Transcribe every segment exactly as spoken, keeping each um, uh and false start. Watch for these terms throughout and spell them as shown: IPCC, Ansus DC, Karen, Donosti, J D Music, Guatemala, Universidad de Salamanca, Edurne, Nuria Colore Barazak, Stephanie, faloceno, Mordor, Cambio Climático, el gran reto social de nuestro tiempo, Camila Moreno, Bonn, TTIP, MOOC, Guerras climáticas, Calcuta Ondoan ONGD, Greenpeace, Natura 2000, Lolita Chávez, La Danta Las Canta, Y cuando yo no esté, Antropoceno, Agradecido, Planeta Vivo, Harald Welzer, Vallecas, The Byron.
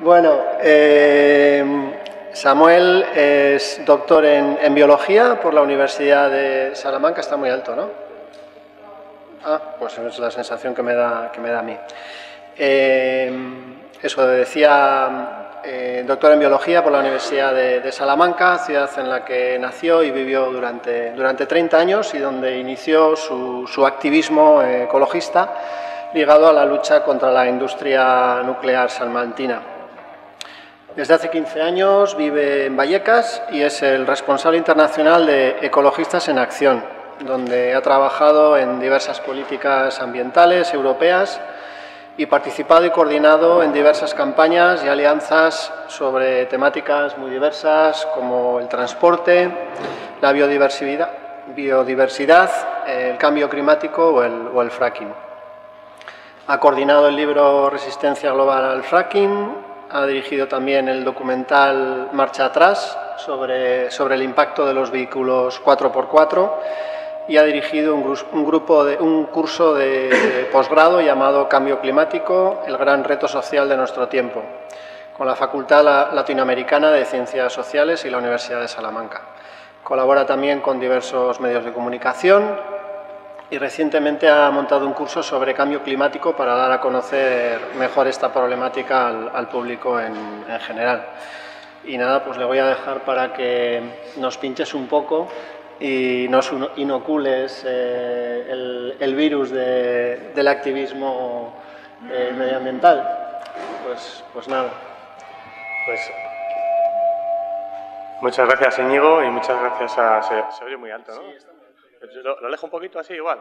Bueno, eh, Samuel es doctor en, en biología por la Universidad de Salamanca. Está muy alto, ¿no? Ah, pues es la sensación que me da, que me da a mí. Eh, eso decía, eh, doctor en biología por la Universidad de, de Salamanca, ciudad en la que nació y vivió durante, durante treinta años y donde inició su, su activismo ecologista ligado a la lucha contra la industria nuclear salmantina. Desde hace quince años vive en Vallecas y es el responsable internacional de Ecologistas en Acción, donde ha trabajado en diversas políticas ambientales europeas y participado y coordinado en diversas campañas y alianzas sobre temáticas muy diversas como el transporte, la biodiversidad, biodiversidad el cambio climático o el, o el fracking. Ha coordinado el libro Resistencia Global al Fracking, ha dirigido también el documental Marcha atrás sobre, sobre el impacto de los vehículos cuatro por cuatro y ha dirigido un, un, grupo de, un curso de, de posgrado llamado Cambio Climático, el gran reto social de nuestro tiempo, con la Facultad Latinoamericana de Ciencias Sociales y la Universidad de Salamanca. Colabora también con diversos medios de comunicación y recientemente ha montado un curso sobre cambio climático para dar a conocer mejor esta problemática al, al público en, en general. Y nada, pues le voy a dejar para que nos pinches un poco y nos inocules eh, el, el virus de, del activismo eh, medioambiental. Pues, pues nada. Pues, muchas gracias, Íñigo, y muchas gracias a... Se, se oye muy alto, ¿no? Sí, Lo, lo alejo un poquito así, igual.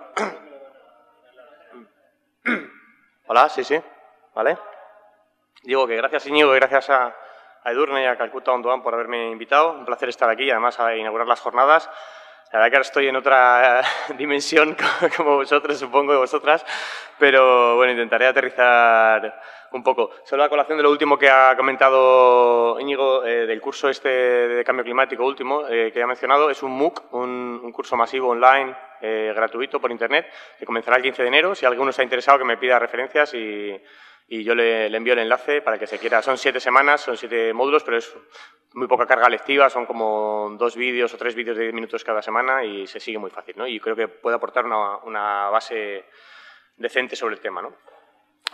Hola, sí, sí. ¿Vale? Digo que gracias, Íñigo, y gracias a, a Edurne y a Calcuta Ondoan por haberme invitado. Un placer estar aquí, además, a inaugurar las jornadas. La verdad que ahora estoy en otra dimensión, como vosotros, supongo, y vosotras, pero bueno, intentaré aterrizar un poco. Solo a colación de lo último que ha comentado Íñigo, eh, del curso este de cambio climático último eh, que ha mencionado, es un MOOC, un, un curso masivo online, eh, gratuito por internet, que comenzará el quince de enero. Si alguno está interesado, que me pida referencias y, y yo le, le envío el enlace para que se quiera. Son siete semanas, son siete módulos, pero es muy poca carga lectiva, son como dos vídeos o tres vídeos de diez minutos cada semana y se sigue muy fácil, ¿no? Y creo que puede aportar una, una base decente sobre el tema, ¿no?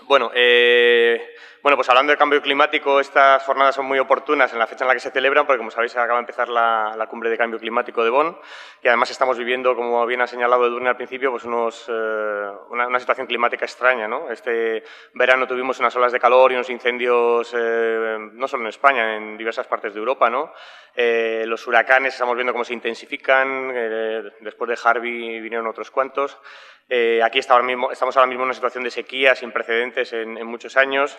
Bueno, eh, bueno, pues hablando de cambio climático, estas jornadas son muy oportunas en la fecha en la que se celebran, porque como sabéis acaba de empezar la, la cumbre de cambio climático de Bonn y además estamos viviendo, como bien ha señalado Edurne al principio, pues unos, eh, una, una situación climática extraña, ¿no? Este verano tuvimos unas olas de calor y unos incendios, eh, no solo en España, en diversas partes de Europa, ¿no? Eh, los huracanes estamos viendo cómo se intensifican, eh, después de Harvey vinieron otros cuantos. Eh, aquí está ahora mismo, estamos ahora mismo en una situación de sequía sin precedentes en, en muchos años,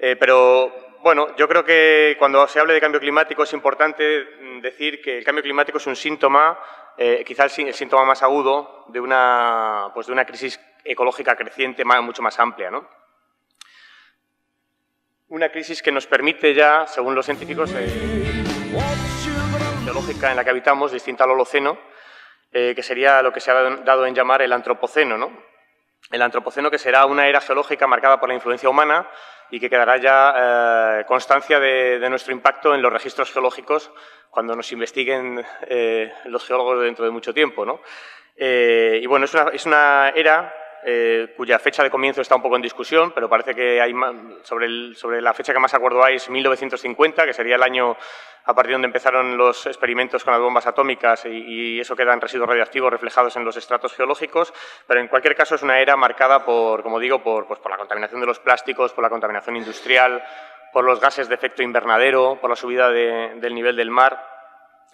eh, pero bueno, yo creo que cuando se hable de cambio climático es importante decir que el cambio climático es un síntoma, eh, quizá el, el síntoma más agudo de una, pues de una crisis ecológica creciente más, mucho más amplia, ¿no? Una crisis que nos permite ya, según los científicos, eh, geológica en la que habitamos, distinta al Holoceno, Eh, que sería lo que se ha dado en llamar el Antropoceno, ¿no? El Antropoceno, que será una era geológica marcada por la influencia humana y que quedará ya eh, constancia de, de nuestro impacto en los registros geológicos cuando nos investiguen eh, los geólogos dentro de mucho tiempo, ¿no? Eh, y bueno, es una, es una era eh, cuya fecha de comienzo está un poco en discusión, pero parece que hay más, sobre, el, sobre la fecha que más acuerdo hay es mil novecientos cincuenta, que sería el año a partir de donde empezaron los experimentos con las bombas atómicas y, y eso quedan residuos radioactivos reflejados en los estratos geológicos, pero en cualquier caso es una era marcada por, como digo, por, pues por la contaminación de los plásticos, por la contaminación industrial, por los gases de efecto invernadero, por la subida de, del nivel del mar,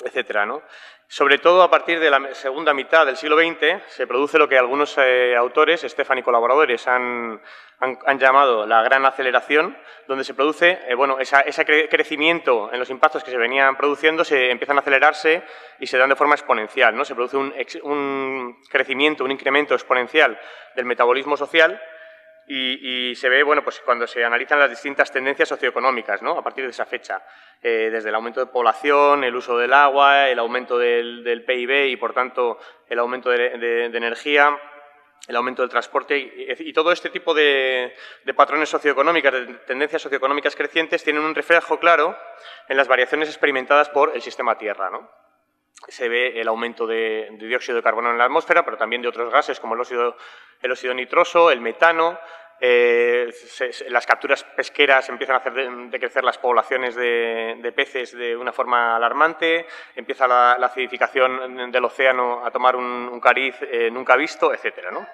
etcétera, ¿no? Sobre todo a partir de la segunda mitad del siglo veinte se produce lo que algunos eh, autores, Stephanie y colaboradores, han, han, han llamado la gran aceleración, donde se produce, eh, bueno, esa, ese cre crecimiento en los impactos que se venían produciendo, se empiezan a acelerarse y se dan de forma exponencial, ¿no? Se produce un, ex un crecimiento, un incremento exponencial del metabolismo social. Y, y se ve, bueno, pues cuando se analizan las distintas tendencias socioeconómicas, ¿no? A partir de esa fecha, eh, desde el aumento de población, el uso del agua, el aumento del, del P I B y, por tanto, el aumento de, de, de energía, el aumento del transporte y, y todo este tipo de, de patrones socioeconómicas, de tendencias socioeconómicas crecientes, tienen un reflejo claro en las variaciones experimentadas por el sistema Tierra, ¿no? Se ve el aumento de, de dióxido de carbono en la atmósfera, pero también de otros gases como el óxido, el óxido nitroso, el metano. Eh, se, se, las capturas pesqueras empiezan a hacer decrecer de las poblaciones de, de peces de una forma alarmante, empieza la, la acidificación del océano a tomar un, un cariz eh, nunca visto, etcétera, ¿no?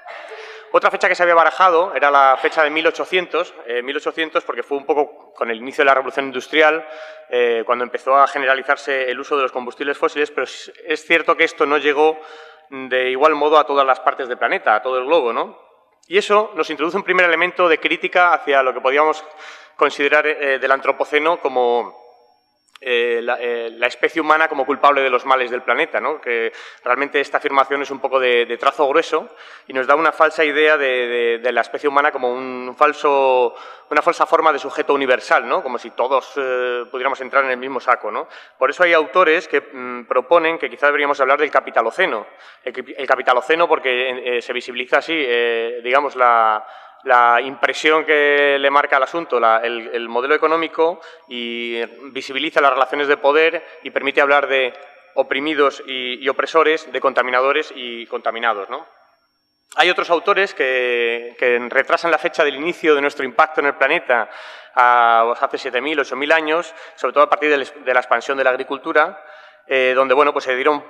Otra fecha que se había barajado era la fecha de mil ochocientos, eh, mil ochocientos porque fue un poco con el inicio de la Revolución Industrial, eh, cuando empezó a generalizarse el uso de los combustibles fósiles, pero es, es cierto que esto no llegó de igual modo a todas las partes del planeta, a todo el globo, ¿no? Y eso nos introduce un primer elemento de crítica hacia lo que podíamos considerar eh, del antropoceno como eh, la, eh, la especie humana como culpable de los males del planeta, ¿no? Que realmente esta afirmación es un poco de, de trazo grueso y nos da una falsa idea de, de, de la especie humana como un falso, una falsa forma de sujeto universal, ¿no? Como si todos eh, pudiéramos entrar en el mismo saco, ¿no? Por eso hay autores que mmm, proponen que quizá deberíamos hablar del capitaloceno. El, el capitaloceno porque eh, se visibiliza así, eh, digamos, la... la impresión que le marca al asunto, la, el, el modelo económico, y visibiliza las relaciones de poder y permite hablar de oprimidos y, y opresores, de contaminadores y contaminados, ¿no? Hay otros autores que, que retrasan la fecha del inicio de nuestro impacto en el planeta a, a hace siete mil, ocho mil años, sobre todo a partir de, de la expansión de la agricultura, Eh, donde bueno, pues se dieron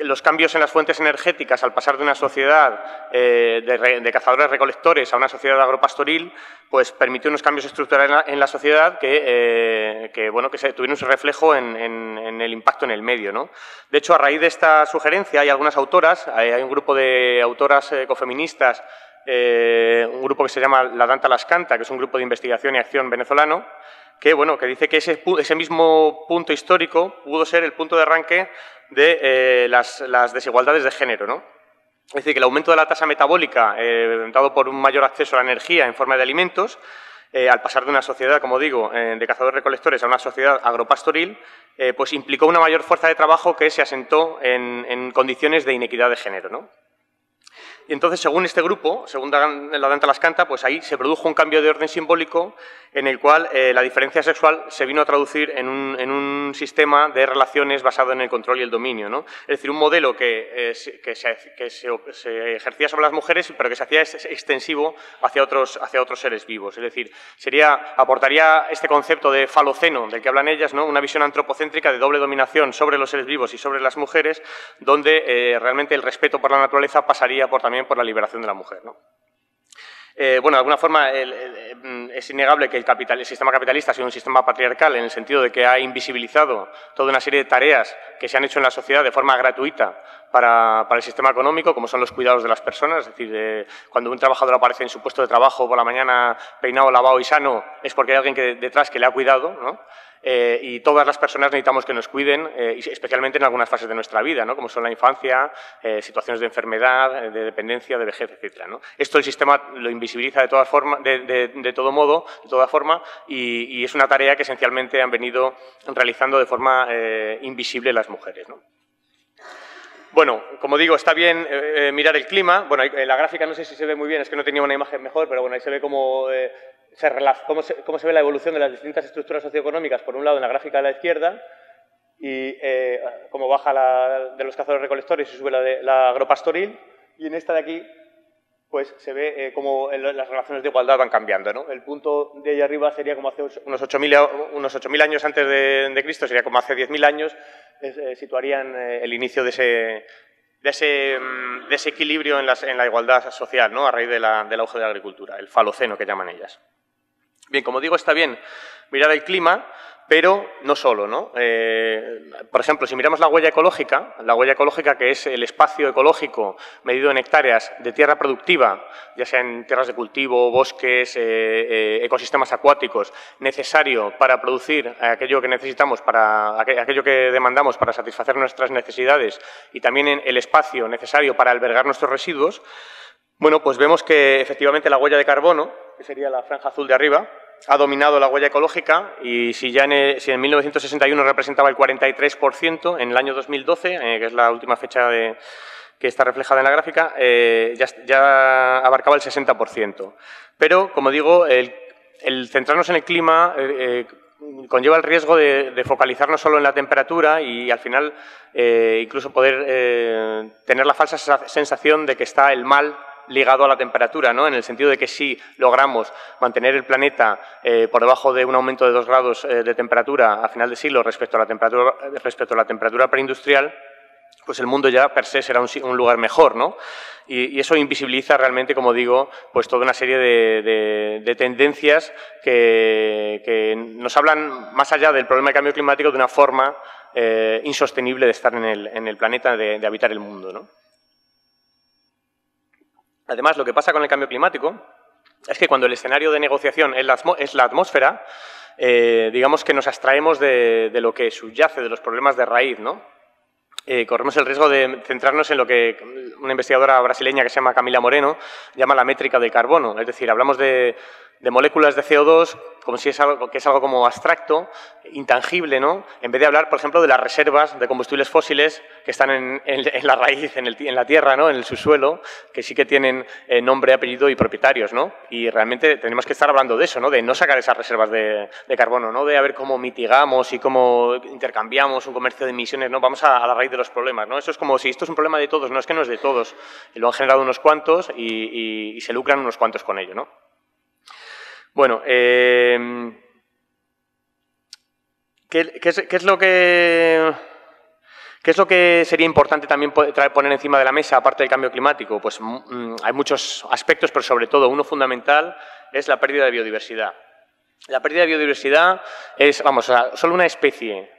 los cambios en las fuentes energéticas al pasar de una sociedad eh, de, re, de cazadores-recolectores a una sociedad agropastoril, pues permitió unos cambios estructurales en la, en la sociedad que, eh, que, bueno, que se tuvieron su reflejo en, en, en el impacto en el medio, ¿no? De hecho, a raíz de esta sugerencia hay algunas autoras, hay, hay un grupo de autoras ecofeministas, eh, un grupo que se llama La Danta Las Canta, que es un grupo de investigación y acción venezolano, que, bueno, que dice que ese, ese mismo punto histórico pudo ser el punto de arranque de eh, las, las desigualdades de género, ¿no? Es decir, que el aumento de la tasa metabólica, eh, dado por un mayor acceso a la energía en forma de alimentos, eh, al pasar de una sociedad, como digo, eh, de cazadores-recolectores a una sociedad agropastoril, eh, pues implicó una mayor fuerza de trabajo que se asentó en, en condiciones de inequidad de género, ¿no? Y entonces, según este grupo, según La Danta Las Canta, pues ahí se produjo un cambio de orden simbólico en el cual eh, la diferencia sexual se vino a traducir en un, en un sistema de relaciones basado en el control y el dominio, ¿no? Es decir, un modelo que, eh, que, se, que se, se ejercía sobre las mujeres, pero que se hacía extensivo hacia otros, hacia otros seres vivos. Es decir, sería, aportaría este concepto de faloceno, del que hablan ellas, ¿no? Una visión antropocéntrica de doble dominación sobre los seres vivos y sobre las mujeres, donde eh, realmente el respeto por la naturaleza pasaría por también por la liberación de la mujer, ¿no? Eh, bueno, de alguna forma el, el, es innegable que el, capital, el sistema capitalista ha sido un sistema patriarcal en el sentido de que ha invisibilizado toda una serie de tareas que se han hecho en la sociedad de forma gratuita para, para el sistema económico, como son los cuidados de las personas. Es decir, eh, cuando un trabajador aparece en su puesto de trabajo por la mañana peinado, lavado y sano, es porque hay alguien que, detrás que le ha cuidado, ¿no? Eh, y todas las personas necesitamos que nos cuiden, eh, especialmente en algunas fases de nuestra vida, ¿no? Como son la infancia, eh, situaciones de enfermedad, de dependencia, de vejez, etcétera, ¿no? Esto el sistema lo invisibiliza de, todas forma, de, de, de todo modo, de toda forma, y, y es una tarea que esencialmente han venido realizando de forma eh, invisible las mujeres, ¿no? Bueno, como digo, está bien eh, mirar el clima. Bueno, en la gráfica no sé si se ve muy bien, es que no tenía una imagen mejor, pero bueno, ahí se ve como... Eh, Se relaciona, cómo, se, cómo se ve la evolución de las distintas estructuras socioeconómicas, por un lado en la gráfica de la izquierda, y eh, cómo baja la de los cazadores-recolectores y sube la, de, la agropastoril, y en esta de aquí pues se ve eh, cómo las relaciones de igualdad van cambiando, ¿no? El punto de ahí arriba sería como hace unos ocho mil años antes de, de Cristo, sería como hace diez mil años, eh, situarían eh, el inicio de ese... de ese desequilibrio en, las, en la igualdad social, ¿no? A raíz de la, del auge de la agricultura, el faloceno que llaman ellas. Bien, como digo, está bien mirar el clima, pero no solo, ¿no? Eh, por ejemplo, si miramos la huella ecológica, la huella ecológica que es el espacio ecológico medido en hectáreas de tierra productiva, ya sea en tierras de cultivo, bosques, eh, eh, ecosistemas acuáticos, necesario para producir aquello que necesitamos, para aquello que demandamos para satisfacer nuestras necesidades y también en el espacio necesario para albergar nuestros residuos, bueno, pues vemos que efectivamente la huella de carbono, que sería la franja azul de arriba, ha dominado la huella ecológica y si ya en, el, si en mil novecientos sesenta y uno representaba el cuarenta y tres por ciento, en el año dos mil doce, eh, que es la última fecha de, que está reflejada en la gráfica, eh, ya, ya abarcaba el sesenta por ciento. Pero, como digo, el, el centrarnos en el clima eh, eh, conlleva el riesgo de, de focalizarnos solo en la temperatura y, al final, eh, incluso poder eh, tener la falsa sensación de que está el mal ligado a la temperatura, ¿no? En el sentido de que si logramos mantener el planeta eh, por debajo de un aumento de dos grados eh, de temperatura a final de siglo respecto a la temperatura, respecto a la temperatura preindustrial, pues el mundo ya per se será un, un lugar mejor, ¿no? Y, y eso invisibiliza realmente, como digo, pues toda una serie de, de, de tendencias que, que nos hablan más allá del problema del cambio climático de una forma eh, insostenible de estar en el, en el planeta, de, de habitar el mundo, ¿no? Además, lo que pasa con el cambio climático es que cuando el escenario de negociación es la atmósfera, eh, digamos que nos abstraemos de, de lo que subyace, de los problemas de raíz, ¿no? Eh, corremos el riesgo de centrarnos en lo que una investigadora brasileña que se llama Camila Moreno llama la métrica del carbono. Es decir, hablamos de, de moléculas de C O dos como si es algo, que es algo como abstracto, intangible, ¿no? En vez de hablar, por ejemplo, de las reservas de combustibles fósiles que están en, en, en la raíz, en, el, en la tierra, ¿no? En el subsuelo, que sí que tienen eh, nombre, apellido y propietarios, ¿no? Y realmente tenemos que estar hablando de eso, ¿no? De no sacar esas reservas de, de carbono, ¿no? De a ver cómo mitigamos y cómo intercambiamos un comercio de emisiones, ¿no? Vamos a, a la raíz de los problemas, ¿no? Eso es como si esto es un problema de todos, no, es que no es de todos, lo han generado unos cuantos y, y, y se lucran unos cuantos con ello, ¿no? Bueno, eh, ¿qué, qué, es, qué, es lo que, ¿qué es lo que sería importante también traer, poner encima de la mesa, aparte del cambio climático? Pues mm, hay muchos aspectos, pero sobre todo uno fundamental es la pérdida de biodiversidad. La pérdida de biodiversidad es, vamos, o sea, solo una especie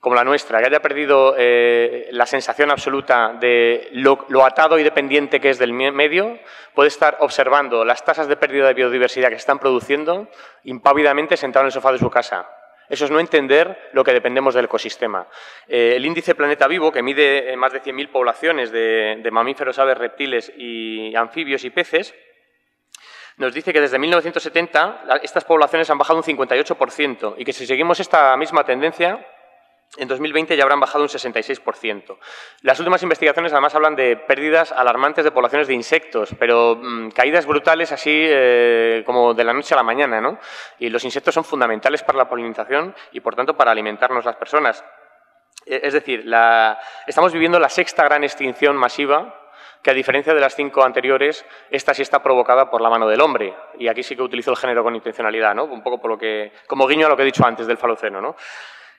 como la nuestra, que haya perdido eh, la sensación absoluta de lo, lo atado y dependiente que es del medio, puede estar observando las tasas de pérdida de biodiversidad que se están produciendo impávidamente sentado en el sofá de su casa. Eso es no entender lo que dependemos del ecosistema. Eh, el índice Planeta Vivo, que mide más de cien mil poblaciones de, de mamíferos, aves, reptiles y anfibios y peces, nos dice que desde mil novecientos setenta estas poblaciones han bajado un cincuenta y ocho por ciento y que si seguimos esta misma tendencia, en dos mil veinte ya habrán bajado un sesenta y seis por ciento. Las últimas investigaciones además hablan de pérdidas alarmantes de poblaciones de insectos, pero mmm, caídas brutales así eh, como de la noche a la mañana, ¿no? Y los insectos son fundamentales para la polinización y, por tanto, para alimentarnos las personas. Es decir, la, estamos viviendo la sexta gran extinción masiva, que a diferencia de las cinco anteriores, esta sí está provocada por la mano del hombre. Y aquí sí que utilizo el género con intencionalidad, ¿no? Un poco por lo que, como guiño a lo que he dicho antes del faloceno, ¿no?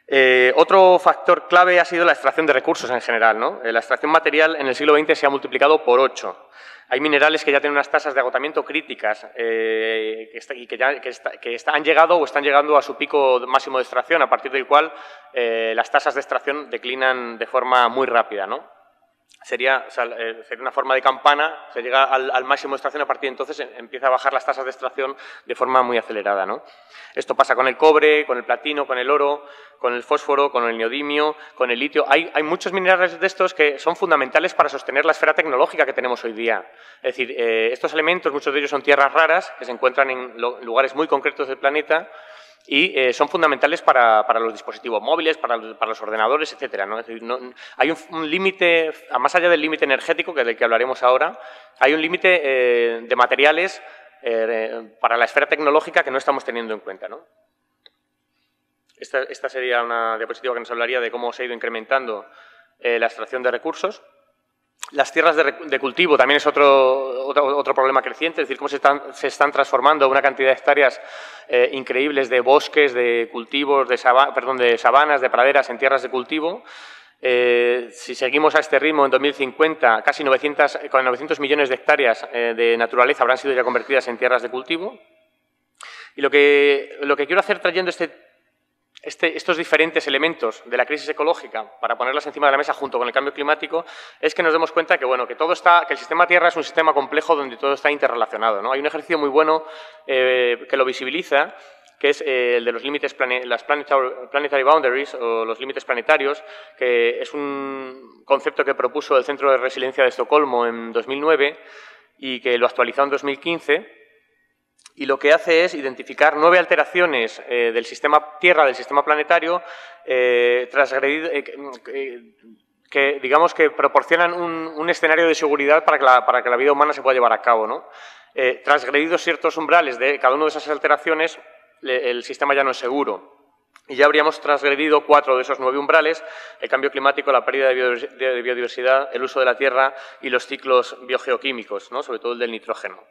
Eh, otro factor clave ha sido la extracción de recursos en general, ¿no? La extracción material en el siglo veinte se ha multiplicado por ocho. Hay minerales que ya tienen unas tasas de agotamiento críticas eh, que está, y que, ya, que, está, que está, han llegado o están llegando a su pico máximo de extracción, a partir del cual eh, las tasas de extracción declinan de forma muy rápida, ¿no? Sería, o sea, eh, sería una forma de campana, se llega al, al máximo de extracción, a partir de entonces en, empieza a bajar las tasas de extracción de forma muy acelerada, ¿no? Esto pasa con el cobre, con el platino, con el oro, con el fósforo, con el neodimio, con el litio. Hay, hay muchos minerales de estos que son fundamentales para sostener la esfera tecnológica que tenemos hoy día. Es decir, eh, estos elementos, muchos de ellos son tierras raras, que se encuentran en lo, lugares muy concretos del planeta, y eh, son fundamentales para, para los dispositivos móviles, para, para los ordenadores, etcétera, ¿no? Es decir, no, hay un, un límite, más allá del límite energético, que es del que hablaremos ahora, hay un límite eh, de materiales eh, para la esfera tecnológica que no estamos teniendo en cuenta, ¿no? Esta, esta sería una diapositiva que nos hablaría de cómo se ha ido incrementando eh, la extracción de recursos. Las tierras de, de cultivo también es otro, otro, otro problema creciente, es decir, cómo se están, se están transformando una cantidad de hectáreas eh, increíbles de bosques, de cultivos, de, saba, perdón, de sabanas, de praderas en tierras de cultivo. Eh, si seguimos a este ritmo, en dos mil cincuenta casi novecientos millones de hectáreas eh, de naturaleza habrán sido ya convertidas en tierras de cultivo. Y lo que, lo que quiero hacer trayendo este Este, estos diferentes elementos de la crisis ecológica, para ponerlas encima de la mesa junto con el cambio climático, es que nos demos cuenta que, bueno, que, todo está, que el sistema Tierra es un sistema complejo donde todo está interrelacionado, ¿no? Hay un ejercicio muy bueno eh, que lo visibiliza, que es eh, el de los límites, plane, las planetary, planetary boundaries, o los límites planetarios, que es un concepto que propuso el Centro de Resiliencia de Estocolmo en dos mil nueve y que lo actualizó en dos mil quince. Y lo que hace es identificar nueve alteraciones eh, del sistema Tierra, del sistema planetario, eh, transgredir, eh, eh, que digamos que proporcionan un, un escenario de seguridad para que, la, para que la vida humana se pueda llevar a cabo, ¿no? Eh, transgredidos ciertos umbrales de cada una de esas alteraciones, le, el sistema ya no es seguro. Y ya habríamos transgredido cuatro de esos nueve umbrales: el cambio climático, la pérdida de biodiversidad, el uso de la tierra y los ciclos biogeoquímicos, ¿no? Sobre todo el del nitrógeno.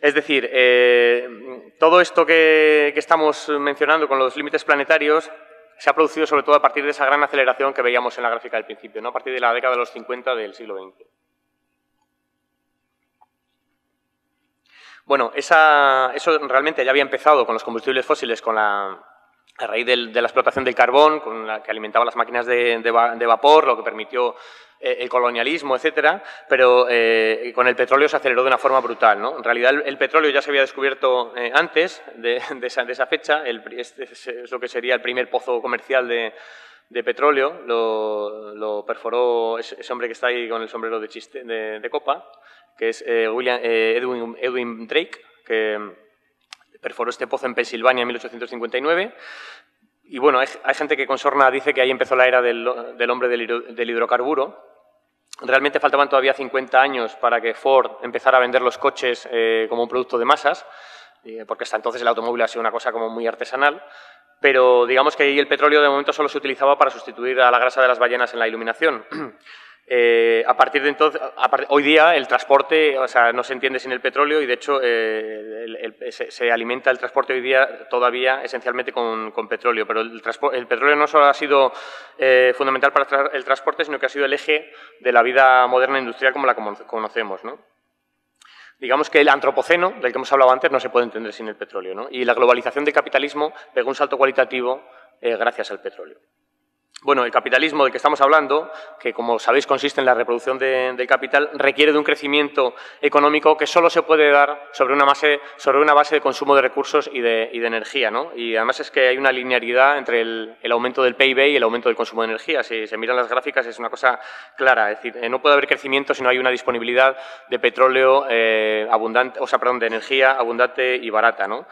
Es decir, eh, todo esto que, que estamos mencionando con los límites planetarios se ha producido sobre todo a partir de esa gran aceleración que veíamos en la gráfica del principio, ¿no? A partir de la década de los cincuenta del siglo veinte. Bueno, esa, eso realmente ya había empezado con los combustibles fósiles, con la... a raíz de, de la explotación del carbón, con la que alimentaba las máquinas de, de, de vapor, lo que permitió eh, el colonialismo, etcétera, pero eh, con el petróleo se aceleró de una forma brutal, ¿no? En realidad, el, el petróleo ya se había descubierto eh, antes de, de, esa, de esa fecha, el, este es lo que sería el primer pozo comercial de, de petróleo, lo, lo perforó ese, ese hombre que está ahí con el sombrero de, chiste, de, de copa, que es eh, William, eh, Edwin, Edwin Drake, que... perforó este pozo en Pensilvania en mil ochocientos cincuenta y nueve y, bueno, hay, hay gente que con sorna dice que ahí empezó la era del, del hombre del, del hidrocarburo. Realmente faltaban todavía cincuenta años para que Ford empezara a vender los coches eh, como un producto de masas, eh, porque hasta entonces el automóvil ha sido una cosa como muy artesanal, pero digamos que ahí el petróleo de momento solo se utilizaba para sustituir a la grasa de las ballenas en la iluminación. Eh, a partir de entonces, a par hoy día el transporte, o sea, no se entiende sin el petróleo y de hecho eh, el, el, se, se alimenta el transporte hoy día todavía esencialmente con, con petróleo, pero el, el petróleo no solo ha sido eh, fundamental para tra el transporte, sino que ha sido el eje de la vida moderna industrial como la como conocemos, ¿no? Digamos que el antropoceno, del que hemos hablado antes, no se puede entender sin el petróleo, ¿no? Y la globalización del capitalismo pegó un salto cualitativo eh, gracias al petróleo. Bueno, el capitalismo del que estamos hablando, que como sabéis consiste en la reproducción de, del capital, requiere de un crecimiento económico que solo se puede dar sobre una base, sobre una base de consumo de recursos y de, y de energía, ¿no? Y además es que hay una linealidad entre el, el aumento del P I B y el aumento del consumo de energía. Si se miran las gráficas es una cosa clara, es decir, no puede haber crecimiento si no hay una disponibilidad de petróleo eh, abundante, o sea, perdón, de energía abundante y barata, ¿no?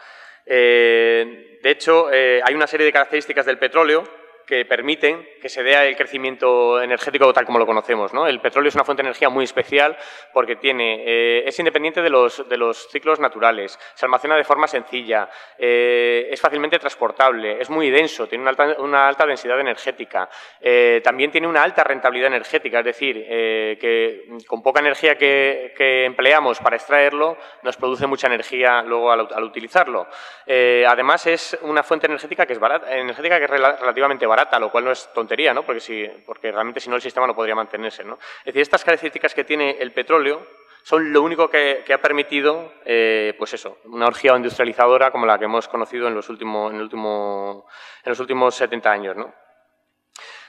Eh, de hecho, eh, hay una serie de características del petróleo que permiten que se dé el crecimiento energético tal como lo conocemos, ¿no? El petróleo es una fuente de energía muy especial porque tiene, eh, es independiente de los, de los ciclos naturales, se almacena de forma sencilla, eh, es fácilmente transportable, es muy denso, tiene una alta, una alta densidad energética, eh, también tiene una alta rentabilidad energética, es decir, eh, que con poca energía que, que empleamos para extraerlo, nos produce mucha energía luego al, al utilizarlo. Eh, además, es una fuente energética que es, barata, energética que es rel- relativamente barata. Barata, lo cual no es tontería, ¿no? Porque, si, porque realmente si no el sistema no podría mantenerse, ¿no? Es decir, estas características que tiene el petróleo son lo único que, que ha permitido eh, pues eso, una orgía industrializadora como la que hemos conocido en los, último, en el último, en los últimos setenta años, ¿no?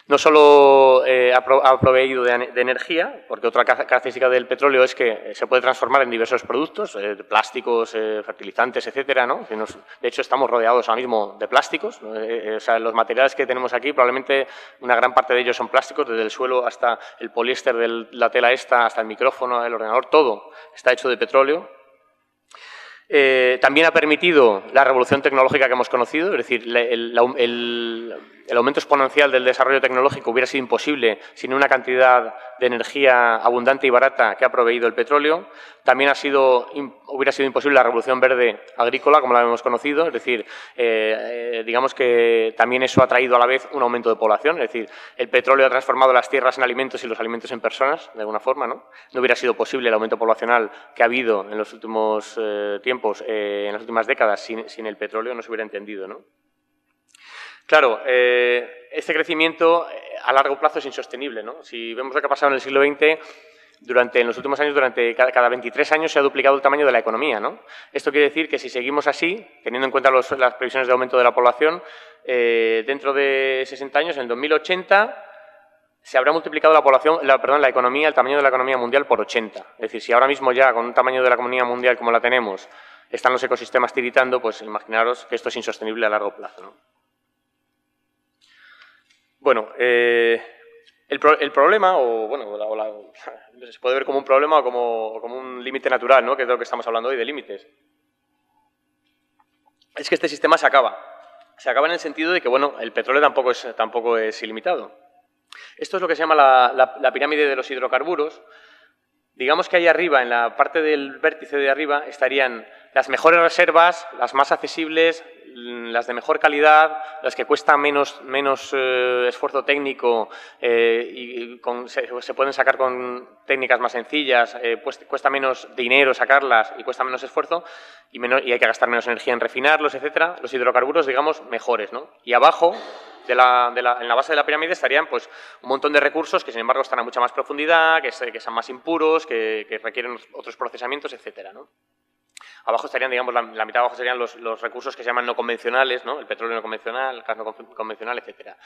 No solo eh, ha, pro, ha proveído de, de energía, porque otra característica del petróleo es que se puede transformar en diversos productos, eh, plásticos, eh, fertilizantes, etcétera, ¿no? Que nos, de hecho, estamos rodeados ahora mismo de plásticos, ¿no? eh, eh, o sea, los materiales que tenemos aquí, probablemente una gran parte de ellos son plásticos, desde el suelo hasta el poliéster de la tela esta, hasta el micrófono, el ordenador, todo está hecho de petróleo. Eh, también ha permitido la revolución tecnológica que hemos conocido, es decir, la, el, la, el, el aumento exponencial del desarrollo tecnológico hubiera sido imposible sin una cantidad de energía abundante y barata que ha proveído el petróleo. También ha sido, hubiera sido imposible la revolución verde agrícola, como la hemos conocido, es decir, eh, digamos que también eso ha traído a la vez un aumento de población, es decir, el petróleo ha transformado las tierras en alimentos y los alimentos en personas, de alguna forma, ¿no? No hubiera sido posible el aumento poblacional que ha habido en los últimos eh, tiempos, eh, en las últimas décadas, sin, sin el petróleo no se hubiera entendido, ¿no? Claro, eh, este crecimiento a largo plazo es insostenible, ¿no? Si vemos lo que ha pasado en el siglo veinte, durante, en los últimos años, durante cada, cada veintitrés años se ha duplicado el tamaño de la economía, ¿no? Esto quiere decir que si seguimos así, teniendo en cuenta los, las previsiones de aumento de la población, eh, dentro de sesenta años, en el dos mil ochenta, se habrá multiplicado la población, la, perdón, la economía, el tamaño de la economía mundial por ochenta. Es decir, si ahora mismo ya con un tamaño de la economía mundial como la tenemos, están los ecosistemas tiritando, pues imaginaros que esto es insostenible a largo plazo, ¿no? Bueno, eh, el, pro, el problema, o bueno, o la, o la, se puede ver como un problema o como, o como un límite natural, ¿no? Que es de lo que estamos hablando hoy, de límites. Es que este sistema se acaba. Se acaba en el sentido de que, bueno, el petróleo tampoco es, tampoco es ilimitado. Esto es lo que se llama la, la, la pirámide de los hidrocarburos. Digamos que ahí arriba, en la parte del vértice de arriba, estarían las mejores reservas, las más accesibles, las de mejor calidad, las que cuestan menos, menos eh, esfuerzo técnico eh, y con, se, se pueden sacar con técnicas más sencillas, eh, pues, cuesta menos dinero sacarlas y cuesta menos esfuerzo y, menos, y hay que gastar menos energía en refinarlos, etcétera. Los hidrocarburos, digamos, mejores, ¿no? Y abajo, de la, de la, en la base de la pirámide, estarían pues, un montón de recursos que, sin embargo, están a mucha más profundidad, que, que sean más impuros, que, que requieren otros procesamientos, etcétera, ¿no? Abajo estarían, digamos, la, la mitad de abajo serían los, los recursos que se llaman no convencionales, ¿no? El petróleo no convencional, el gas no convencional, etcétera.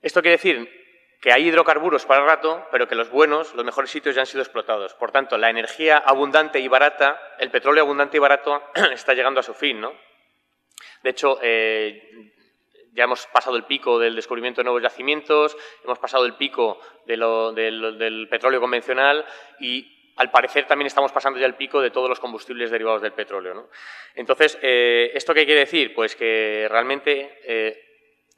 Esto quiere decir que hay hidrocarburos para el rato, pero que los buenos, los mejores sitios ya han sido explotados. Por tanto, la energía abundante y barata, el petróleo abundante y barato, está llegando a su fin, ¿no? De hecho, eh, ya hemos pasado el pico del descubrimiento de nuevos yacimientos, hemos pasado el pico de lo, de lo, del petróleo convencional y al parecer también estamos pasando ya el pico de todos los combustibles derivados del petróleo, ¿no? Entonces, eh, ¿esto qué quiere decir? Pues que realmente eh,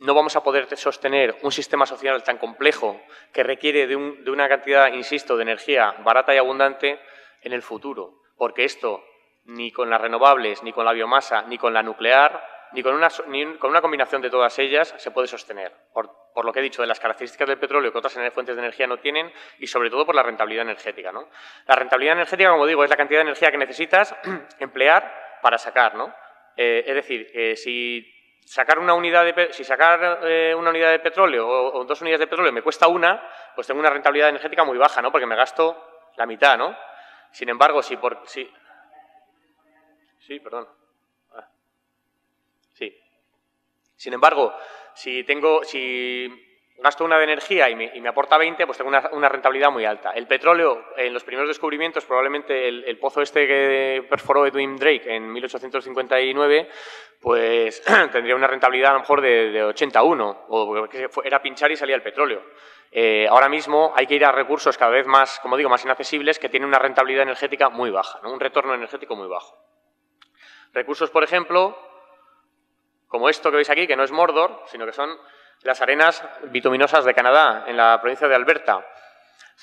no vamos a poder sostener un sistema social tan complejo que requiere de, un, de una cantidad, insisto, de energía barata y abundante en el futuro. Porque esto, ni con las renovables, ni con la biomasa, ni con la nuclear, ni con una, ni con una combinación de todas ellas se puede sostener. Por, por lo que he dicho, de las características del petróleo que otras fuentes de energía no tienen y sobre todo por la rentabilidad energética, ¿no? La rentabilidad energética, como digo, es la cantidad de energía que necesitas emplear para sacar, ¿no? Eh, es decir, eh, si sacar una unidad de, si sacar, eh, una unidad de petróleo o, o dos unidades de petróleo me cuesta una, pues tengo una rentabilidad energética muy baja, ¿no? Porque me gasto la mitad, ¿no? Sin embargo, si por... Si... Sí, perdón. Sí. Sin embargo, si tengo, si gasto una de energía y me, y me aporta veinte, pues tengo una, una rentabilidad muy alta. El petróleo, en los primeros descubrimientos, probablemente el, el pozo este que perforó Edwin Drake en mil ochocientos cincuenta y nueve, pues tendría una rentabilidad a lo mejor de, de ochenta a uno, o que era pinchar y salía el petróleo. Eh, ahora mismo hay que ir a recursos cada vez más, como digo, más inaccesibles, que tienen una rentabilidad energética muy baja, ¿no? Un retorno energético muy bajo. Recursos, por ejemplo, como esto que veis aquí, que no es Mordor, sino que son las arenas bituminosas de Canadá, en la provincia de Alberta.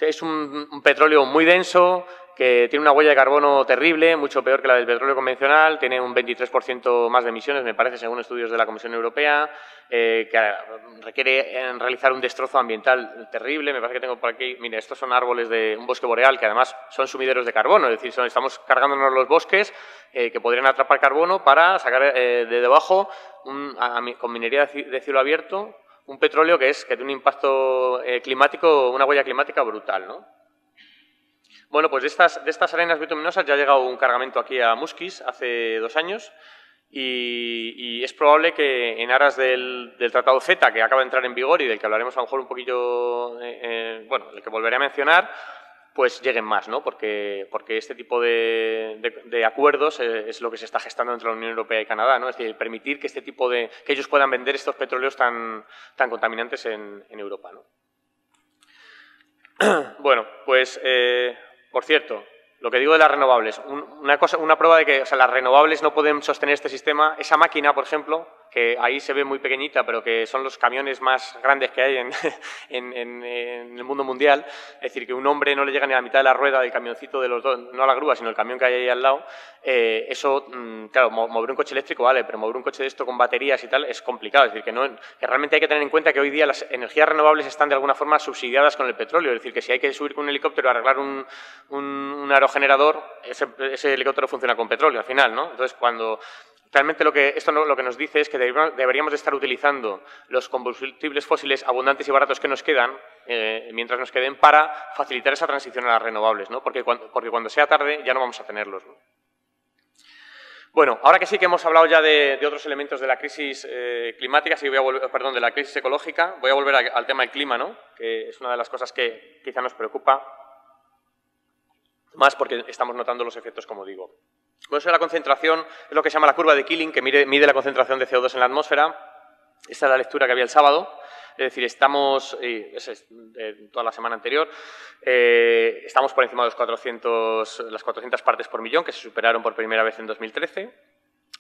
Es un, un petróleo muy denso, que tiene una huella de carbono terrible, mucho peor que la del petróleo convencional, tiene un veintitrés por ciento más de emisiones, me parece, según estudios de la Comisión Europea, eh, que requiere realizar un destrozo ambiental terrible. Me parece que tengo por aquí, mire, estos son árboles de un bosque boreal, que además son sumideros de carbono, es decir, son, estamos cargándonos los bosques eh, que podrían atrapar carbono para sacar eh, de debajo, un, a, a, con minería de cielo abierto, un petróleo que, es, que tiene un impacto eh, climático, una huella climática brutal, ¿no? Bueno, pues de estas, de estas arenas bituminosas ya ha llegado un cargamento aquí a Muskis hace dos años y, y es probable que en aras del, del Tratado CETA, que acaba de entrar en vigor y del que hablaremos a lo mejor un poquillo, eh, eh, bueno, el que volveré a mencionar, pues lleguen más, ¿no? Porque, porque este tipo de, de, de acuerdos es lo que se está gestando entre la Unión Europea y Canadá, ¿no? Es decir, permitir que este tipo de, que ellos puedan vender estos petróleos tan, tan contaminantes en, en Europa, ¿no? Bueno, pues, eh, por cierto, lo que digo de las renovables, un, una, cosa, una prueba de que o sea, las renovables no pueden sostener este sistema, esa máquina, por ejemplo, que ahí se ve muy pequeñita, pero que son los camiones más grandes que hay en, en, en, en el mundo mundial, es decir, que un hombre no le llega ni a la mitad de la rueda del camioncito de los dos, no a la grúa, sino el camión que hay ahí al lado, eh, eso, claro, mover un coche eléctrico vale, pero mover un coche de esto con baterías y tal es complicado, es decir, que, no, que realmente hay que tener en cuenta que hoy día las energías renovables están de alguna forma subsidiadas con el petróleo, es decir, que si hay que subir con un helicóptero a arreglar un, un, un aerogenerador, ese, ese helicóptero funciona con petróleo al final, ¿no? Entonces, cuando... Realmente lo que, esto lo que nos dice es que deberíamos de estar utilizando los combustibles fósiles abundantes y baratos que nos quedan, eh, mientras nos queden, para facilitar esa transición a las renovables, ¿no? Porque cuando, porque cuando sea tarde ya no vamos a tenerlos, ¿no? Bueno, ahora que sí que hemos hablado ya de, de otros elementos de la crisis eh, climática, sí voy a volver, perdón, de la crisis ecológica, voy a volver a, al tema del clima, ¿no? Que es una de las cosas que quizá nos preocupa más porque estamos notando los efectos, como digo. Bueno, eso de la concentración es lo que se llama la curva de Keeling, que mide, mide la concentración de ce o dos en la atmósfera. Esta es la lectura que había el sábado, es decir, estamos, y es, es, eh, toda la semana anterior, eh, estamos por encima de los cuatrocientos, las cuatrocientas partes por millón, que se superaron por primera vez en dos mil trece.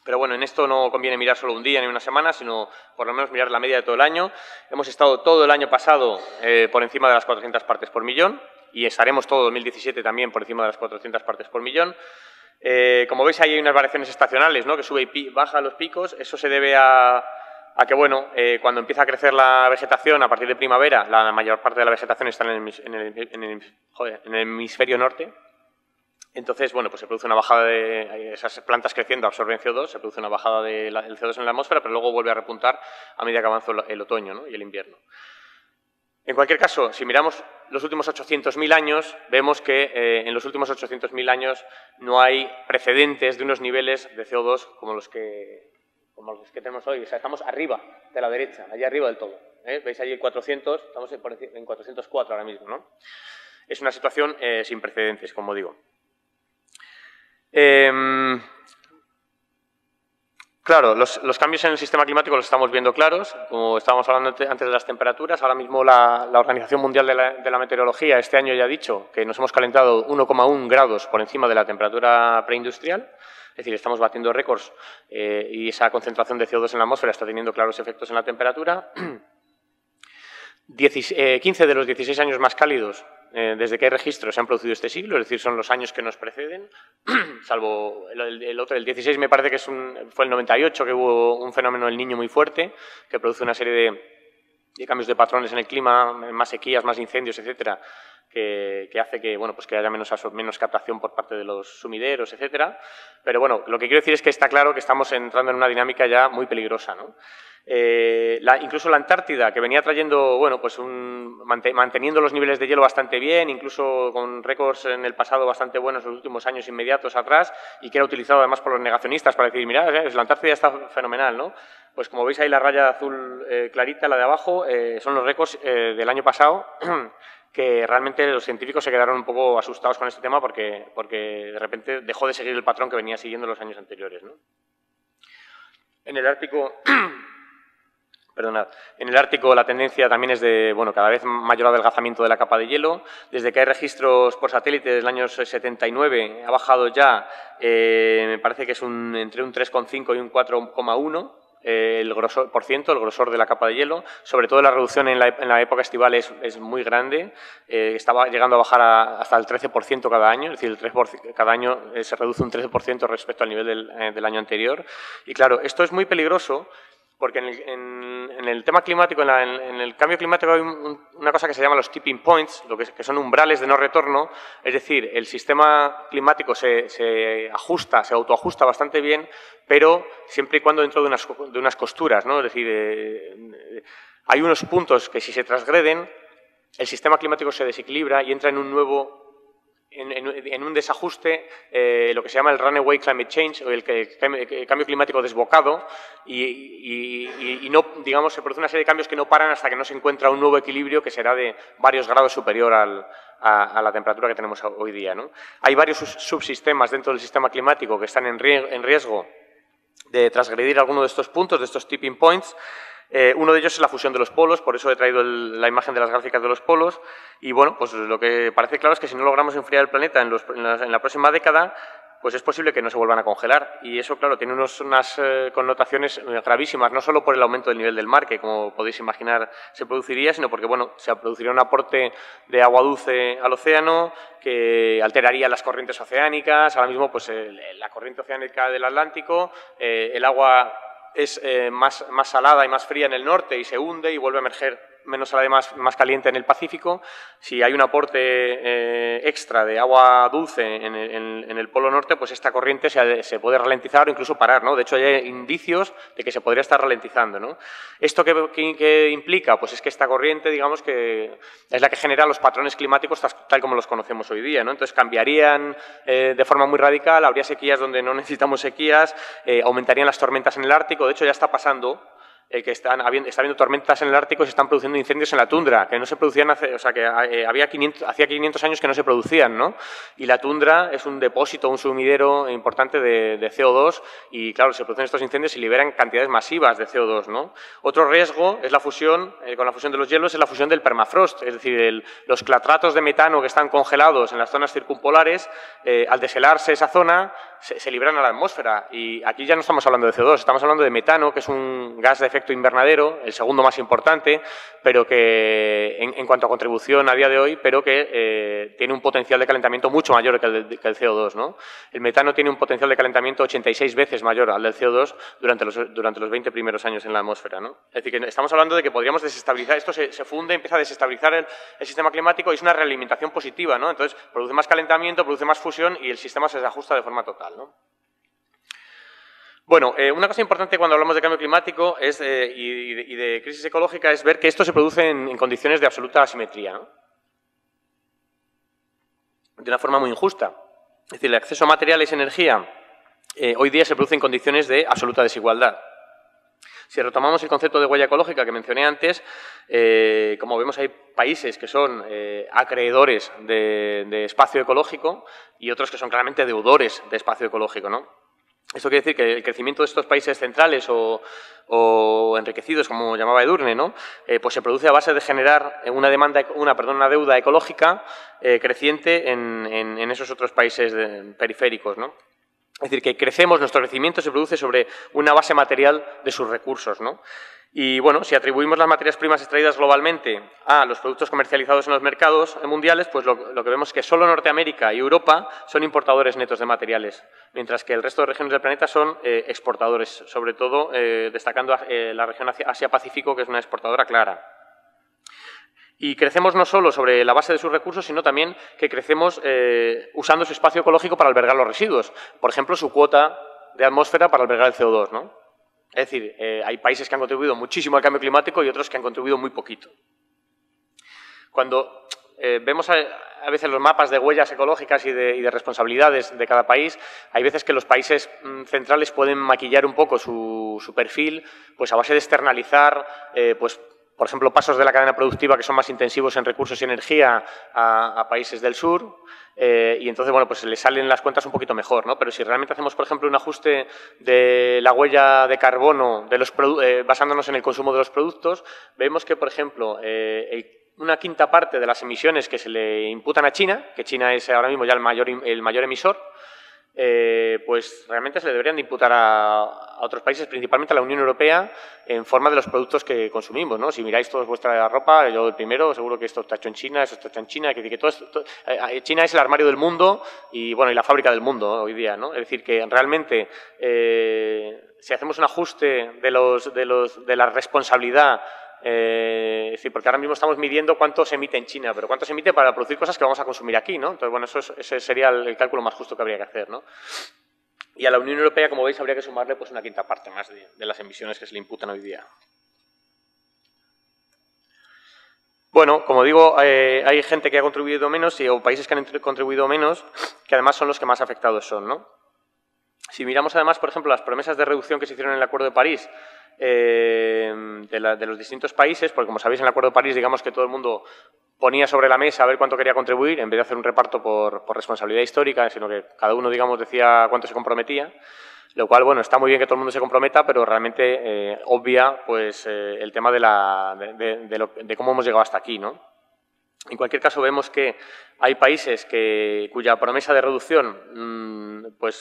Pero bueno, en esto no conviene mirar solo un día ni una semana, sino por lo menos mirar la media de todo el año. Hemos estado todo el año pasado eh, por encima de las cuatrocientas partes por millón y estaremos todo dos mil diecisiete también por encima de las cuatrocientas partes por millón. Eh, como veis, ahí hay unas variaciones estacionales, ¿no?, que sube y baja los picos. Eso se debe a, a que, bueno, eh, cuando empieza a crecer la vegetación a partir de primavera, la mayor parte de la vegetación está en el, en el, en el, joder, en el hemisferio norte. Entonces, bueno, pues se produce una bajada de esas plantas creciendo, absorben C O dos, se produce una bajada del C O dos en la atmósfera, pero luego vuelve a repuntar a medida que avanza el otoño, ¿no?, y el invierno. En cualquier caso, si miramos los últimos ochocientos mil años, vemos que eh, en los últimos ochocientos mil años no hay precedentes de unos niveles de C O dos como los que, como los que tenemos hoy. O sea, estamos arriba de la derecha, allá arriba del todo, ¿eh? Veis allí cuatrocientos, estamos en cuatrocientos cuatro ahora mismo, ¿no? Es una situación eh, sin precedentes, como digo. Eh, claro, los, los cambios en el sistema climático los estamos viendo claros, como estábamos hablando antes de las temperaturas. Ahora mismo la, la Organización Mundial de la, de la Meteorología este año ya ha dicho que nos hemos calentado uno coma uno grados por encima de la temperatura preindustrial, es decir, estamos batiendo récords eh, y esa concentración de C O dos en la atmósfera está teniendo claros efectos en la temperatura. quince de los dieciséis años más cálidos desde que hay registros se han producido este siglo, es decir, son los años que nos preceden, salvo el, el otro, el dieciséis me parece que es un, fue el noventa y ocho, que hubo un fenómeno del Niño muy fuerte, que produce una serie de, de cambios de patrones en el clima, más sequías, más incendios, etcétera, que, que hace que, bueno, pues que haya menos, menos captación por parte de los sumideros, etcétera. Pero bueno, lo que quiero decir es que está claro que estamos entrando en una dinámica ya muy peligrosa, ¿no? Eh, la, incluso la Antártida, que venía trayendo, bueno, pues un, manteniendo los niveles de hielo bastante bien, incluso con récords en el pasado bastante buenos en los últimos años inmediatos atrás, y que era utilizado además por los negacionistas para decir, mirad, eh, la Antártida está fenomenal, ¿no? Pues como veis ahí la raya azul eh, clarita, la de abajo, eh, son los récords eh, del año pasado, que realmente los científicos se quedaron un poco asustados con este tema porque, porque de repente dejó de seguir el patrón que venía siguiendo los años anteriores, ¿no? En el Ártico... Perdonad. En el Ártico la tendencia también es de, bueno, cada vez mayor adelgazamiento de la capa de hielo. Desde que hay registros por satélite desde el año setenta y nueve ha bajado ya, eh, me parece que es un, entre un tres coma cinco y un cuatro coma uno eh, el grosor por ciento, el grosor de la capa de hielo. Sobre todo la reducción en la, en la época estival es, es muy grande. Eh, estaba llegando a bajar a, hasta el trece por ciento cada año, es decir, el tres por ciento, cada año eh, se reduce un trece por ciento respecto al nivel del, eh, del año anterior. Y claro, esto es muy peligroso. Porque en el, en, en el tema climático, en, la, en, en el cambio climático hay un, una cosa que se llama los tipping points, lo que, que son umbrales de no retorno, es decir, el sistema climático se, se ajusta, se autoajusta bastante bien, pero siempre y cuando dentro de unas, de unas costuras, ¿no? Es decir, eh, hay unos puntos que si se transgreden, el sistema climático se desequilibra y entra en un nuevo... En, en, en un desajuste, eh, lo que se llama el runaway climate change, o el, el, el cambio climático desbocado, y, y, y no, digamos, se produce una serie de cambios que no paran hasta que no se encuentra un nuevo equilibrio que será de varios grados superior al, a, a la temperatura que tenemos hoy día, ¿no? Hay varios subsistemas dentro del sistema climático que están en riesgo, en riesgo de transgredir alguno de estos puntos, de estos tipping points. Eh, uno de ellos es la fusión de los polos, por eso he traído el, la imagen de las gráficas de los polos. Y bueno, pues lo que parece claro es que si no logramos enfriar el planeta en, los, en, la, en la próxima década, pues es posible que no se vuelvan a congelar. Y eso, claro, tiene unos, unas eh, connotaciones gravísimas, no solo por el aumento del nivel del mar, que como podéis imaginar se produciría, sino porque, bueno, se produciría un aporte de agua dulce al océano, que alteraría las corrientes oceánicas. Ahora mismo, pues el, la corriente oceánica del Atlántico, eh, el agua... es eh, más, más salada y más fría en el norte y se hunde y vuelve a emerger menos salada y más, más caliente en el Pacífico. Si hay un aporte eh, extra de agua dulce en, en, en el polo norte, pues esta corriente se, se puede ralentizar o incluso parar, ¿no? De hecho, hay indicios de que se podría estar ralentizando, ¿no? ¿Esto qué, qué, qué implica? Pues es que esta corriente, digamos, que es la que genera los patrones climáticos tal como los conocemos hoy día, ¿no? Entonces, cambiarían eh, de forma muy radical, habría sequías donde no necesitamos sequías, eh, aumentarían las tormentas en el Ártico. De hecho, ya está pasando... Eh, que están habiendo, está habiendo tormentas en el Ártico y se están produciendo incendios en la tundra, que no se producían hace, o sea, que eh, había quinientos, hacía quinientos años que no se producían, ¿no? Y la tundra es un depósito, un sumidero importante de, de C O dos y, claro, se producen estos incendios y liberan cantidades masivas de C O dos, ¿no? Otro riesgo es la fusión, eh, con la fusión de los hielos, es la fusión del permafrost, es decir, el, los clatratos de metano que están congelados en las zonas circumpolares, eh, al deshelarse esa zona, se, se libran a la atmósfera. Y aquí ya no estamos hablando de C O dos, estamos hablando de metano, que es un gas de efecto invernadero, el segundo más importante, pero que en, en cuanto a contribución a día de hoy, pero que eh, tiene un potencial de calentamiento mucho mayor que el, de, que el C O dos, ¿no? El metano tiene un potencial de calentamiento ochenta y seis veces mayor al del C O dos durante los, durante los veinte primeros años en la atmósfera, ¿no? Es decir, que estamos hablando de que podríamos desestabilizar, esto se, se funde, empieza a desestabilizar el, el sistema climático y es una realimentación positiva, ¿no? Entonces, produce más calentamiento, produce más fusión y el sistema se desajusta de forma total, ¿no? Bueno, eh, una cosa importante cuando hablamos de cambio climático es, eh, y, de, y de crisis ecológica es ver que esto se produce en, en condiciones de absoluta asimetría, ¿no? De una forma muy injusta. Es decir, el acceso a materiales y energía eh, hoy día se produce en condiciones de absoluta desigualdad. Si retomamos el concepto de huella ecológica que mencioné antes, eh, como vemos hay países que son eh, acreedores de, de espacio ecológico y otros que son claramente deudores de espacio ecológico, ¿no? Esto quiere decir que el crecimiento de estos países centrales o, o enriquecidos, como llamaba Edurne, ¿no? eh, pues se produce a base de generar una, demanda, una, perdón, una deuda ecológica eh, creciente en, en, en esos otros países de, periféricos, ¿no? Es decir, que crecemos, nuestro crecimiento se produce sobre una base material de sus recursos, ¿no? Y, bueno, si atribuimos las materias primas extraídas globalmente a los productos comercializados en los mercados mundiales, pues lo, lo que vemos es que solo Norteamérica y Europa son importadores netos de materiales, mientras que el resto de regiones del planeta son eh, exportadores, sobre todo eh, destacando a, eh, la región Asia-Pacífico, que es una exportadora clara. Y crecemos no solo sobre la base de sus recursos, sino también que crecemos eh, usando su espacio ecológico para albergar los residuos. Por ejemplo, su cuota de atmósfera para albergar el C O dos, ¿no? Es decir, eh, hay países que han contribuido muchísimo al cambio climático y otros que han contribuido muy poquito. Cuando eh, vemos a, a veces los mapas de huellas ecológicas y de, y de responsabilidades de cada país, hay veces que los países centrales pueden maquillar un poco su, su perfil, pues a base de externalizar, eh, pues, por ejemplo, pasos de la cadena productiva que son más intensivos en recursos y energía a, a países del sur, eh, y entonces, bueno, pues les salen las cuentas un poquito mejor, ¿no? Pero si realmente hacemos, por ejemplo, un ajuste de la huella de carbono de los eh, basándonos en el consumo de los productos, vemos que, por ejemplo, eh, el una quinta parte de las emisiones que se le imputan a China, que China es ahora mismo ya el mayor, el mayor emisor, Eh, pues realmente se le deberían de imputar a, a otros países, principalmente a la Unión Europea, en forma de los productos que consumimos, ¿no? Si miráis todos vuestra ropa, yo el primero, seguro que esto está hecho en China, eso está hecho en China, que, que todo esto, todo, eh, China es el armario del mundo y, bueno, y la fábrica del mundo, ¿no? Hoy día, ¿no? Es decir, que realmente eh, si hacemos un ajuste de, los, de, los, de la responsabilidad, Eh, es decir, porque ahora mismo estamos midiendo cuánto se emite en China, pero cuánto se emite para producir cosas que vamos a consumir aquí, ¿no? Entonces, bueno, eso es, ese sería el, el cálculo más justo que habría que hacer, ¿no? Y a la Unión Europea, como veis, habría que sumarle pues una quinta parte más de, de las emisiones que se le imputan hoy día. Bueno, como digo, eh, hay gente que ha contribuido menos y, o países que han contribuido menos, que además son los que más afectados son, ¿no? Si miramos además, por ejemplo, las promesas de reducción que se hicieron en el Acuerdo de París, Eh, de, la, de los distintos países, porque como sabéis en el Acuerdo de París digamos que todo el mundo ponía sobre la mesa a ver cuánto quería contribuir, en vez de hacer un reparto por, por responsabilidad histórica, sino que cada uno digamos decía cuánto se comprometía, lo cual bueno, está muy bien que todo el mundo se comprometa, pero realmente eh, obvia pues eh, el tema de, la, de, de, de, lo, de cómo hemos llegado hasta aquí, ¿no? En cualquier caso vemos que hay países que, cuya promesa de reducción mmm, pues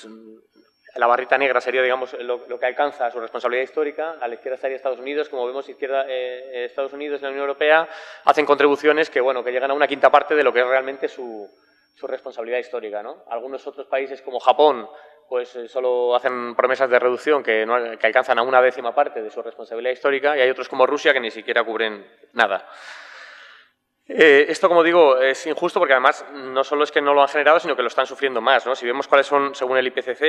la barrita negra sería, digamos, lo, lo que alcanza su responsabilidad histórica. A la izquierda estaría Estados Unidos. Como vemos, izquierda, eh, Estados Unidos y la Unión Europea hacen contribuciones que, bueno, que llegan a una quinta parte de lo que es realmente su, su responsabilidad histórica, ¿no? Algunos otros países, como Japón, pues eh, solo hacen promesas de reducción que, no, que alcanzan a una décima parte de su responsabilidad histórica. Y hay otros como Rusia que ni siquiera cubren nada. Eh, esto, como digo, es injusto porque, además, no solo es que no lo han generado, sino que lo están sufriendo más, ¿no? Si vemos cuáles son, según el I P C C,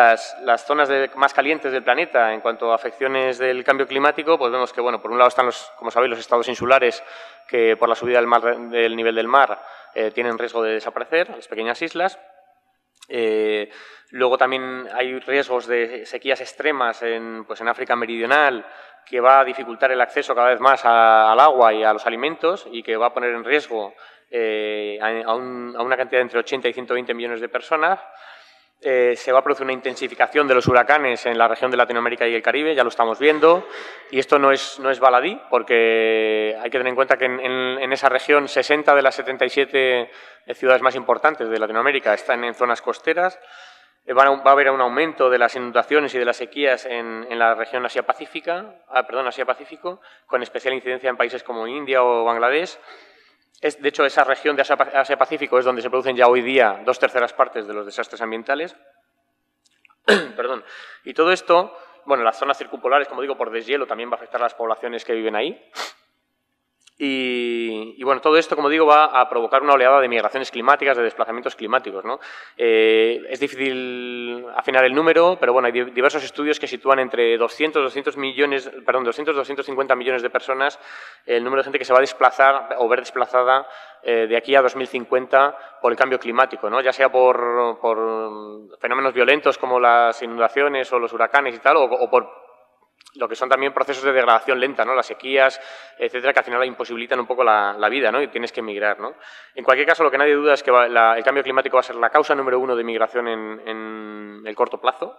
Las, las zonas de, más calientes del planeta en cuanto a afecciones del cambio climático, pues vemos que, bueno, por un lado están, los, como sabéis, los estados insulares que por la subida del, mar, del nivel del mar eh, tienen riesgo de desaparecer, las pequeñas islas. Eh, luego también hay riesgos de sequías extremas en, pues en África meridional, que va a dificultar el acceso cada vez más a, al agua y a los alimentos y que va a poner en riesgo eh, a, un, a una cantidad de entre ochenta y ciento veinte millones de personas. Eh, se va a producir una intensificación de los huracanes en la región de Latinoamérica y el Caribe, ya lo estamos viendo, y esto no es, no es baladí, porque hay que tener en cuenta que en, en, en esa región sesenta de las setenta y siete ciudades más importantes de Latinoamérica están en zonas costeras, Va a haber un aumento de las inundaciones y de las sequías en, en la región Asia-Pacífica, perdón, Asia-Pacífico, con especial incidencia en países como India o Bangladesh. Es, de hecho, esa región de Asia-Pacífico es donde se producen ya hoy día dos terceras partes de los desastres ambientales. Perdón. Y todo esto, bueno, las zonas circumpolares, como digo, por deshielo también va a afectar a las poblaciones que viven ahí. Y, y bueno, todo esto, como digo, va a provocar una oleada de migraciones climáticas, de desplazamientos climáticos, ¿no? Eh, es difícil afinar el número, pero bueno, hay diversos estudios que sitúan entre doscientos, doscientos millones, perdón, doscientos, doscientos cincuenta millones de personas el número de gente que se va a desplazar o ver desplazada eh, de aquí a dos mil cincuenta por el cambio climático, ¿no? Ya sea por, por fenómenos violentos como las inundaciones o los huracanes y tal, o, o por lo que son también procesos de degradación lenta, ¿no? Las sequías, etcétera, que al final imposibilitan un poco la, la vida, ¿no? Y tienes que emigrar, ¿no? En cualquier caso, lo que nadie duda es que va, la, el cambio climático va a ser la causa número uno de migración en, en el corto plazo.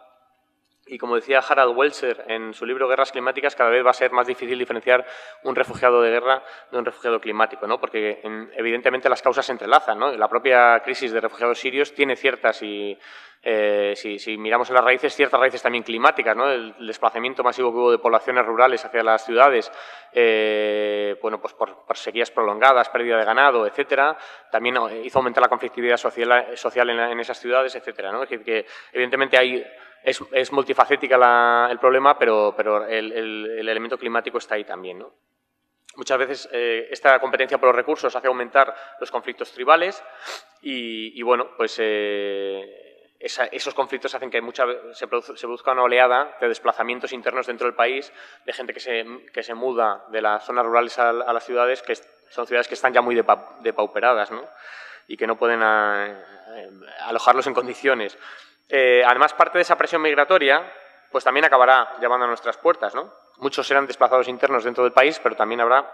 Y como decía Harald Welzer en su libro Guerras climáticas, cada vez va a ser más difícil diferenciar un refugiado de guerra de un refugiado climático, ¿no? Porque en, evidentemente las causas se entrelazan, ¿no? La propia crisis de refugiados sirios tiene ciertas, y eh, si, si miramos en las raíces, ciertas raíces también climáticas, ¿no? El desplazamiento masivo que hubo de poblaciones rurales hacia las ciudades, eh, bueno, pues por, por sequías prolongadas, pérdida de ganado, etcétera, también hizo aumentar la conflictividad social, social en, en esas ciudades, etcétera, ¿no? Es decir, que evidentemente hay... Es, es multifacética la, el problema, pero, pero el, el, el elemento climático está ahí también, ¿no? Muchas veces eh, esta competencia por los recursos hace aumentar los conflictos tribales y, y bueno, pues eh, esa, esos conflictos hacen que mucha, se, produce, se produzca una oleada de desplazamientos internos dentro del país, de gente que se, que se muda de las zonas rurales a, a las ciudades, que son ciudades que están ya muy depauperadas, ¿no? Y que no pueden a, a, alojarlos en condiciones. Eh, además, parte de esa presión migratoria pues también acabará llamando a nuestras puertas, ¿no? Muchos serán desplazados internos dentro del país, pero también habrá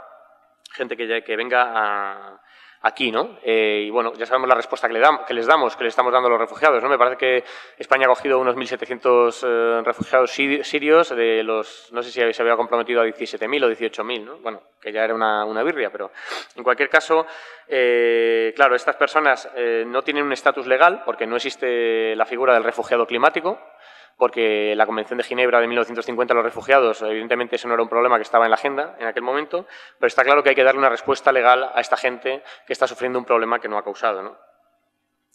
gente que, ya, que venga a, aquí, ¿no? Eh, y bueno, ya sabemos la respuesta que, le dam, que les damos, que le estamos dando a los refugiados, ¿no? Me parece que España ha cogido unos mil setecientos eh, refugiados sirios de los, no sé si se había comprometido a diecisiete mil o dieciocho mil, ¿no? Bueno, que ya era una, una birria, pero en cualquier caso, eh, claro, estas personas eh, no tienen un estatus legal porque no existe la figura del refugiado climático, porque la Convención de Ginebra de mil novecientos cincuenta, los refugiados, evidentemente eso no era un problema que estaba en la agenda en aquel momento, pero está claro que hay que darle una respuesta legal a esta gente que está sufriendo un problema que no ha causado, ¿no?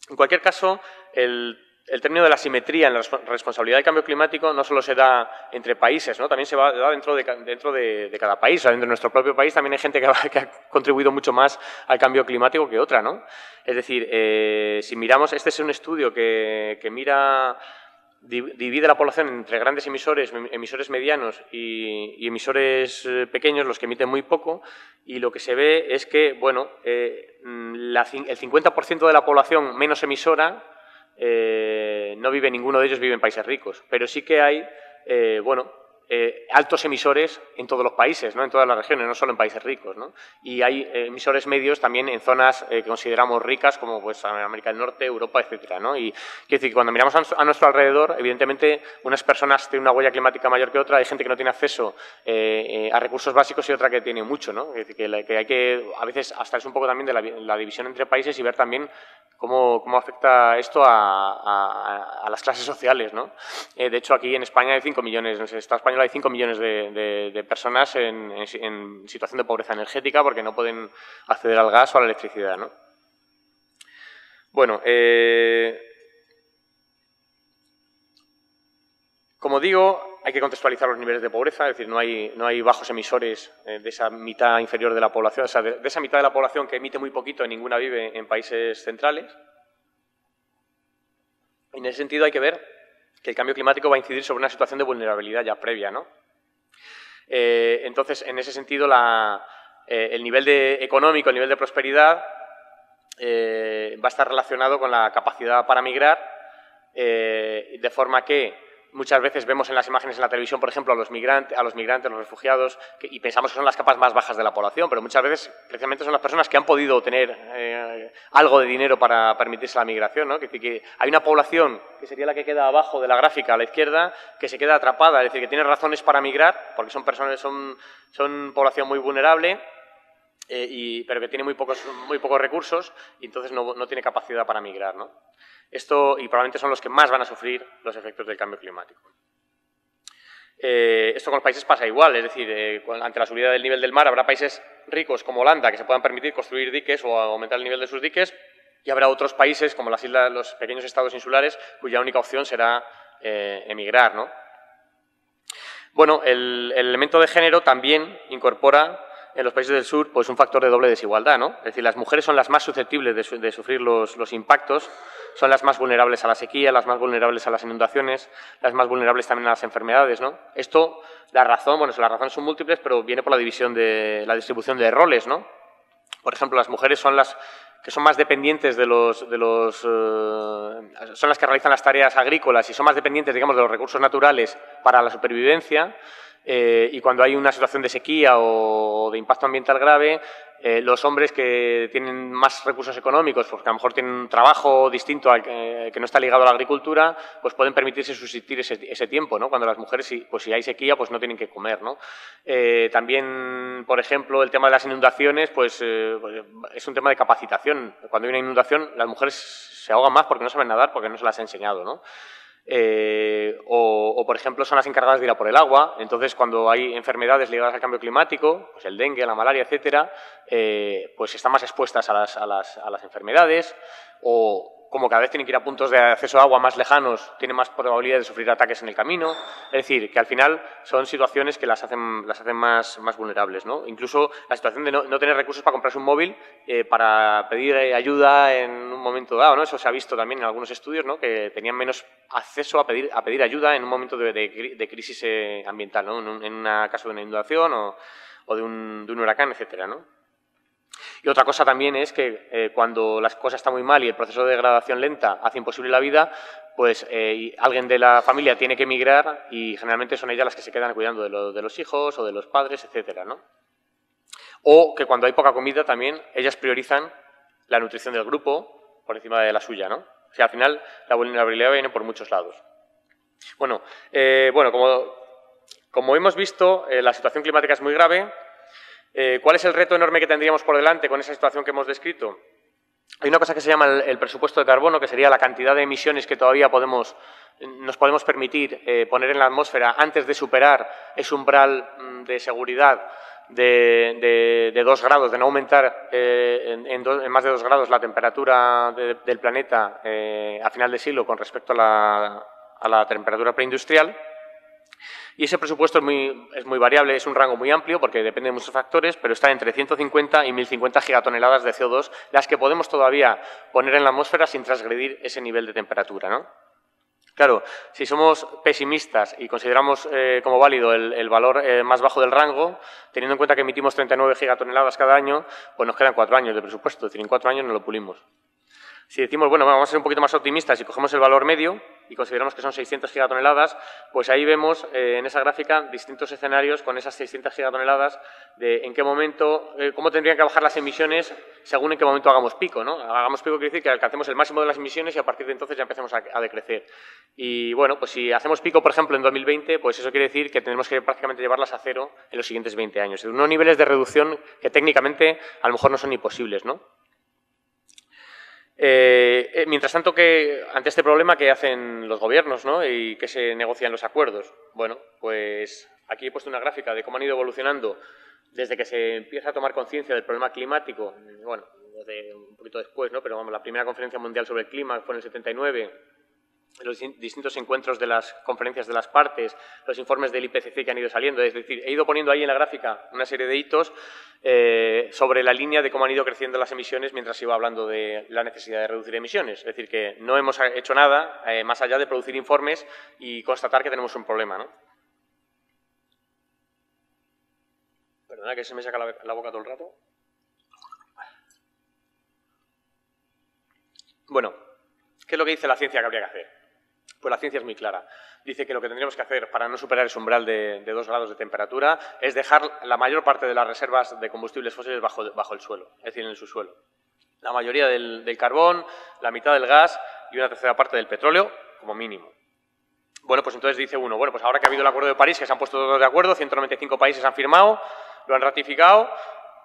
En cualquier caso, el... El término de la asimetría en la responsabilidad del cambio climático no solo se da entre países, ¿no? También se va, da dentro, de, dentro de, de cada país. O sea, dentro de nuestro propio país también hay gente que, va, que ha contribuido mucho más al cambio climático que otra, ¿no? Es decir, eh, si miramos, este es un estudio que, que mira, divide la población entre grandes emisores, emisores medianos y, y emisores pequeños, los que emiten muy poco, y lo que se ve es que, bueno, eh, la, el cincuenta por ciento de la población menos emisora Eh, no vive, ninguno de ellos vive en países ricos, pero sí que hay eh, bueno, eh, altos emisores en todos los países, ¿no? En todas las regiones, no solo en países ricos, ¿no? Y hay eh, emisores medios también en zonas eh, que consideramos ricas, como pues, América del Norte, Europa, etcétera, ¿no? Y quiero decir que cuando miramos a nuestro alrededor, evidentemente unas personas tienen una huella climática mayor que otra, hay gente que no tiene acceso eh, eh, a recursos básicos y otra que tiene mucho, ¿no? Es decir, que, que hay que, a veces, hasta es un poco también de la, la división entre países y ver también Cómo, cómo afecta esto a, a, a las clases sociales, ¿no? Eh, de hecho, aquí en España hay cinco millones, en el Estado español hay cinco millones de, de, de personas en, en, en situación de pobreza energética porque no pueden acceder al gas o a la electricidad, ¿no? Bueno, eh, como digo, hay que contextualizar los niveles de pobreza, es decir, no hay, no hay bajos emisores de esa mitad inferior de la población, o sea, de, de esa mitad de la población que emite muy poquito, ninguna vive en países centrales. En ese sentido hay que ver que el cambio climático va a incidir sobre una situación de vulnerabilidad ya previa, ¿no? Eh, entonces, en ese sentido, la, eh, el nivel de económico, el nivel de prosperidad eh, va a estar relacionado con la capacidad para migrar, eh, de forma que muchas veces vemos en las imágenes en la televisión, por ejemplo, a los migrantes, a los migrantes, los refugiados, que, y pensamos que son las capas más bajas de la población, pero muchas veces precisamente son las personas que han podido tener eh, algo de dinero para permitirse la migración, ¿no? Que, que hay una población que sería la que queda abajo de la gráfica a la izquierda, que se queda atrapada, es decir, que tiene razones para migrar, porque son personas, son, son población muy vulnerable, eh, y, pero que tiene muy pocos, muy pocos recursos y entonces no, no tiene capacidad para migrar, ¿no? Esto, y probablemente son los que más van a sufrir los efectos del cambio climático. Eh, esto con los países pasa igual, es decir, eh, ante la subida del nivel del mar habrá países ricos como Holanda que se puedan permitir construir diques o aumentar el nivel de sus diques, y habrá otros países como las islas, los pequeños estados insulares, cuya única opción será eh, emigrar, ¿no? Bueno, el, el elemento de género también incorpora en los países del sur pues un factor de doble desigualdad, ¿no? Es decir, las mujeres son las más susceptibles de, su, de sufrir los, los impactos, son las más vulnerables a la sequía, las más vulnerables a las inundaciones, las más vulnerables también a las enfermedades, ¿no? Esto, la razón, bueno, las razones son múltiples, pero viene por la división de, la distribución de roles, ¿no? Por ejemplo, las mujeres son las que son más dependientes de los, de los eh, son las que realizan las tareas agrícolas y son más dependientes, digamos, de los recursos naturales para la supervivencia, eh, y cuando hay una situación de sequía o de impacto ambiental grave, eh, los hombres que tienen más recursos económicos, porque a lo mejor tienen un trabajo distinto al que, que no está ligado a la agricultura, pues pueden permitirse subsistir ese, ese tiempo, ¿no? Cuando las mujeres, pues si hay sequía, pues no tienen que comer, ¿no? Eh, también, por ejemplo, el tema de las inundaciones, pues, eh, pues es un tema de capacitación. Cuando hay una inundación, las mujeres se ahogan más porque no saben nadar, porque no se las ha enseñado, ¿no? Eh, o, o, por ejemplo, son las encargadas de ir a por el agua. Entonces, cuando hay enfermedades ligadas al cambio climático, pues el dengue, la malaria, etcétera, eh, pues están más expuestas a las, a, las, a las enfermedades, o como cada vez tienen que ir a puntos de acceso a agua más lejanos, tienen más probabilidad de sufrir ataques en el camino. Es decir, que al final son situaciones que las hacen, las hacen más, más vulnerables, ¿no? Incluso la situación de no, no tener recursos para comprarse un móvil, eh, para pedir ayuda en un momento dado, ¿no? Eso se ha visto también en algunos estudios, ¿no? Que tenían menos acceso a pedir, a pedir ayuda en un momento de, de, de crisis ambiental, ¿no? En un en una, caso de una inundación o, o de, un, de un huracán, etcétera, ¿no? Y otra cosa también es que eh, cuando las cosas están muy mal y el proceso de degradación lenta hace imposible la vida, pues eh, alguien de la familia tiene que emigrar y generalmente son ellas las que se quedan cuidando de, lo, de los hijos o de los padres, etcétera, ¿no? O que cuando hay poca comida también ellas priorizan la nutrición del grupo por encima de la suya, ¿no? O sea, al final la vulnerabilidad viene por muchos lados. Bueno, eh, bueno como, como hemos visto, eh, la situación climática es muy grave. Eh, ¿Cuál es el reto enorme que tendríamos por delante con esa situación que hemos descrito? Hay una cosa que se llama el, el presupuesto de carbono, que sería la cantidad de emisiones que todavía podemos, nos podemos permitir eh, poner en la atmósfera antes de superar ese umbral de seguridad de, de, de dos grados, de no aumentar eh, en, en, do, en más de dos grados la temperatura de, del planeta eh, a final de siglo con respecto a la, a la temperatura preindustrial. Y ese presupuesto es muy, es muy variable, es un rango muy amplio porque depende de muchos factores, pero está entre ciento cincuenta y mil cincuenta gigatoneladas de C O dos, las que podemos todavía poner en la atmósfera sin transgredir ese nivel de temperatura, ¿no? Claro, si somos pesimistas y consideramos eh, como válido el, el valor eh, más bajo del rango, teniendo en cuenta que emitimos treinta y nueve gigatoneladas cada año, pues nos quedan cuatro años de presupuesto, es decir, en cuatro años no lo pulimos. Si decimos, bueno, vamos a ser un poquito más optimistas y cogemos el valor medio y consideramos que son seiscientas gigatoneladas, pues ahí vemos eh, en esa gráfica distintos escenarios con esas seiscientas gigatoneladas de en qué momento, eh, cómo tendrían que bajar las emisiones según en qué momento hagamos pico, ¿no? Hagamos pico quiere decir que alcancemos el máximo de las emisiones y a partir de entonces ya empecemos a, a decrecer. Y bueno, pues si hacemos pico, por ejemplo, en dos mil veinte, pues eso quiere decir que tenemos que prácticamente llevarlas a cero en los siguientes veinte años. Unos niveles de reducción que técnicamente a lo mejor no son ni posibles, ¿no? Eh, eh, mientras tanto, que ante este problema, ¿qué hacen los gobiernos, ¿no? Y qué se negocian los acuerdos? Bueno, pues aquí he puesto una gráfica de cómo han ido evolucionando desde que se empieza a tomar conciencia del problema climático, bueno, desde un poquito después, ¿no? Pero vamos, la primera conferencia mundial sobre el clima fue en el setenta y nueve, los distintos encuentros de las conferencias de las partes, los informes del I P C C que han ido saliendo. Es decir, he ido poniendo ahí en la gráfica una serie de hitos eh, sobre la línea de cómo han ido creciendo las emisiones mientras iba hablando de la necesidad de reducir emisiones. Es decir, que no hemos hecho nada eh, más allá de producir informes y constatar que tenemos un problema, ¿no? Perdona que se me saca la, la boca todo el rato. Bueno, ¿qué es lo que dice la ciencia que habría que hacer? Pues la ciencia es muy clara. Dice que lo que tendríamos que hacer para no superar ese umbral de, de dos grados de temperatura es dejar la mayor parte de las reservas de combustibles fósiles bajo, bajo el suelo, es decir, en el subsuelo. La mayoría del, del carbón, la mitad del gas y una tercera parte del petróleo, como mínimo. Bueno, pues entonces dice uno, bueno, pues ahora que ha habido el Acuerdo de París, que se han puesto todos de acuerdo, ciento noventa y cinco países han firmado, lo han ratificado,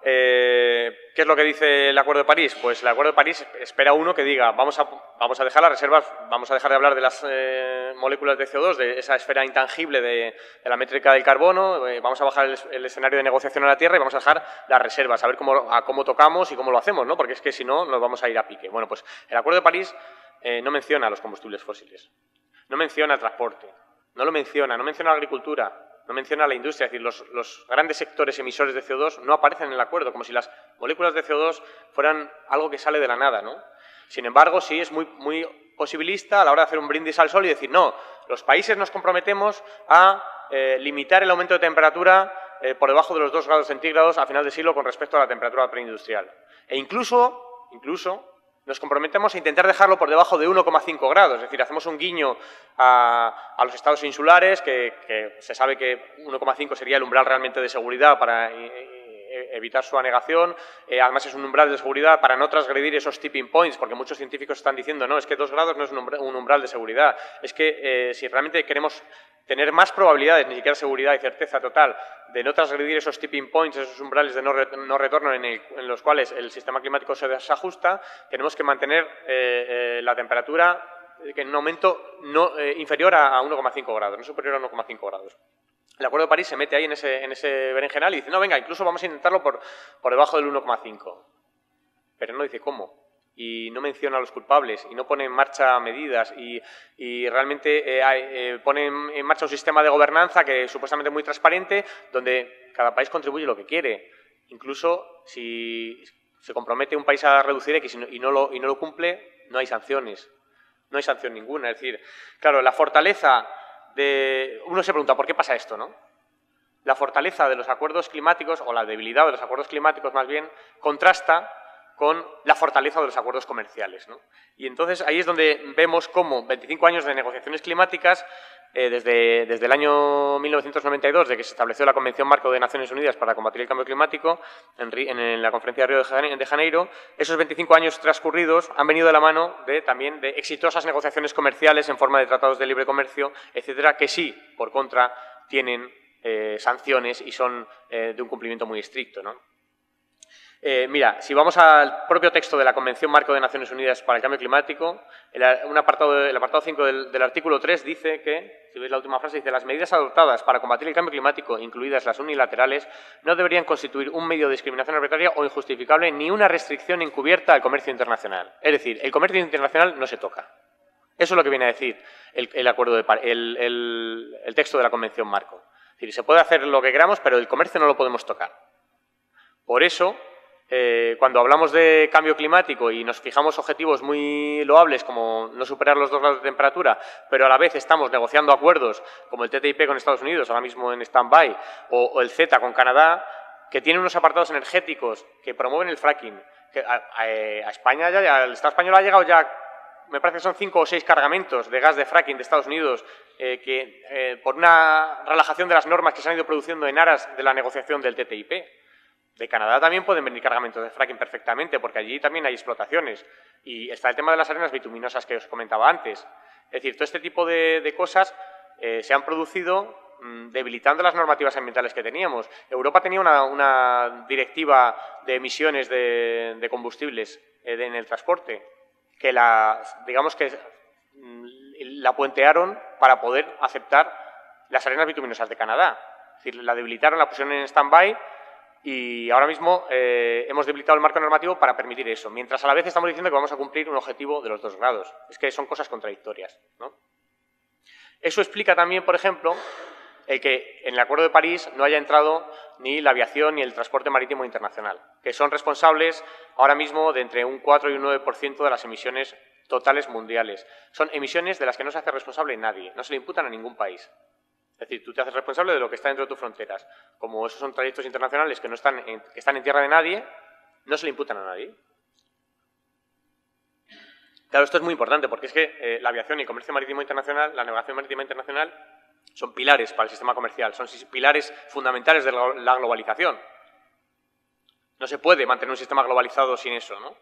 Eh, ¿Qué es lo que dice el Acuerdo de París? Pues el Acuerdo de París espera uno que diga vamos a, vamos a dejar las reservas, vamos a dejar de hablar de las eh, moléculas de C O dos, de esa esfera intangible de, de la métrica del carbono, eh, vamos a bajar el, el escenario de negociación a la Tierra y vamos a dejar las reservas, a ver cómo, a cómo tocamos y cómo lo hacemos, ¿no? Porque es que si no nos vamos a ir a pique. Bueno, pues el Acuerdo de París eh, no menciona los combustibles fósiles, no menciona transporte, no lo menciona, no menciona agricultura, no menciona la industria, es decir, los, los grandes sectores emisores de C O dos no aparecen en el acuerdo, como si las moléculas de C O dos fueran algo que sale de la nada, ¿no? Sin embargo, sí es muy, muy posibilista a la hora de hacer un brindis al sol y decir, no, los países nos comprometemos a eh, limitar el aumento de temperatura eh, por debajo de los dos grados centígrados a final de siglo con respecto a la temperatura preindustrial. E incluso, incluso, nos comprometemos a intentar dejarlo por debajo de uno coma cinco grados, es decir, hacemos un guiño a, a los estados insulares, que, que se sabe que uno coma cinco sería el umbral realmente de seguridad para e, e, evitar su anegación, eh, además es un umbral de seguridad para no transgredir esos tipping points, porque muchos científicos están diciendo, no, es que dos grados no es un umbral, un umbral de seguridad, es que eh, si realmente queremos tener más probabilidades, ni siquiera seguridad y certeza total, de no transgredir esos tipping points, esos umbrales de no, re no retorno en, el, en los cuales el sistema climático se desajusta, tenemos que mantener eh, eh, la temperatura en un aumento no, eh, inferior a, a uno coma cinco grados, no superior a uno coma cinco grados. El Acuerdo de París se mete ahí en ese, en ese berenjenal y dice, no, venga, incluso vamos a intentarlo por, por debajo del uno coma cinco. Pero no dice cómo. Y no menciona a los culpables, y no pone en marcha medidas, y, y realmente eh, eh, pone en marcha un sistema de gobernanza que es supuestamente muy transparente, donde cada país contribuye lo que quiere. Incluso si se compromete un país a reducir X y no, y no, lo, y no lo cumple, no hay sanciones. No hay sanción ninguna. Es decir, claro, la fortaleza de... Uno se pregunta, ¿por qué pasa esto, no? La fortaleza de los acuerdos climáticos, o la debilidad de los acuerdos climáticos más bien, contrasta con la fortaleza de los acuerdos comerciales, ¿no? Y entonces ahí es donde vemos cómo veinticinco años de negociaciones climáticas, eh, desde, desde el año mil novecientos noventa y dos, de que se estableció la Convención Marco de Naciones Unidas para combatir el cambio climático, en, en la conferencia de Río de Janeiro, esos veinticinco años transcurridos han venido de la mano de, también de exitosas negociaciones comerciales en forma de tratados de libre comercio, etcétera, que sí, por contra, tienen eh, sanciones y son eh, de un cumplimiento muy estricto, ¿no? Eh, mira, si vamos al propio texto de la Convención Marco de Naciones Unidas para el Cambio Climático, el, un apartado, el apartado cinco del, del artículo tres dice que, si veis la última frase, dice, las medidas adoptadas para combatir el cambio climático, incluidas las unilaterales, no deberían constituir un medio de discriminación arbitraria o injustificable ni una restricción encubierta al comercio internacional. Es decir, el comercio internacional no se toca. Eso es lo que viene a decir el, el, acuerdo de, el, el, el texto de la Convención Marco. Es decir, se puede hacer lo que queramos, pero el comercio no lo podemos tocar. Por eso... Eh, cuando hablamos de cambio climático y nos fijamos objetivos muy loables como no superar los dos grados de temperatura, pero a la vez estamos negociando acuerdos como el T T I P con Estados Unidos, ahora mismo en stand-by, o, o el CETA con Canadá, que tienen unos apartados energéticos que promueven el fracking, que a, a, a España ya, al Estado español ha llegado ya, me parece que son cinco o seis cargamentos de gas de fracking de Estados Unidos, eh, que eh, por una relajación de las normas que se han ido produciendo en aras de la negociación del T T I P. De Canadá también pueden venir cargamentos de fracking perfectamente, porque allí también hay explotaciones. Y está el tema de las arenas bituminosas que os comentaba antes. Es decir, todo este tipo de, de cosas eh, se han producido mmm, debilitando las normativas ambientales que teníamos. Europa tenía una, una directiva de emisiones de, de combustibles eh, de, en el transporte, que la, digamos que mmm, la puentearon para poder aceptar las arenas bituminosas de Canadá. Es decir, la debilitaron, la pusieron en stand-by. Y ahora mismo eh, hemos debilitado el marco normativo para permitir eso, mientras a la vez estamos diciendo que vamos a cumplir un objetivo de los dos grados. Es que son cosas contradictorias, ¿no? Eso explica también, por ejemplo, el que en el Acuerdo de París no haya entrado ni la aviación ni el transporte marítimo internacional, que son responsables ahora mismo de entre un cuatro y un nueve por ciento de las emisiones totales mundiales. Son emisiones de las que no se hace responsable nadie, no se le imputan a ningún país. Es decir, tú te haces responsable de lo que está dentro de tus fronteras. Como esos son trayectos internacionales que, no están, en, que están en tierra de nadie, no se le imputan a nadie. Claro, esto es muy importante porque es que eh, la aviación y el comercio marítimo internacional, la navegación marítima internacional, son pilares para el sistema comercial, son pilares fundamentales de la, la globalización. No se puede mantener un sistema globalizado sin eso, ¿no?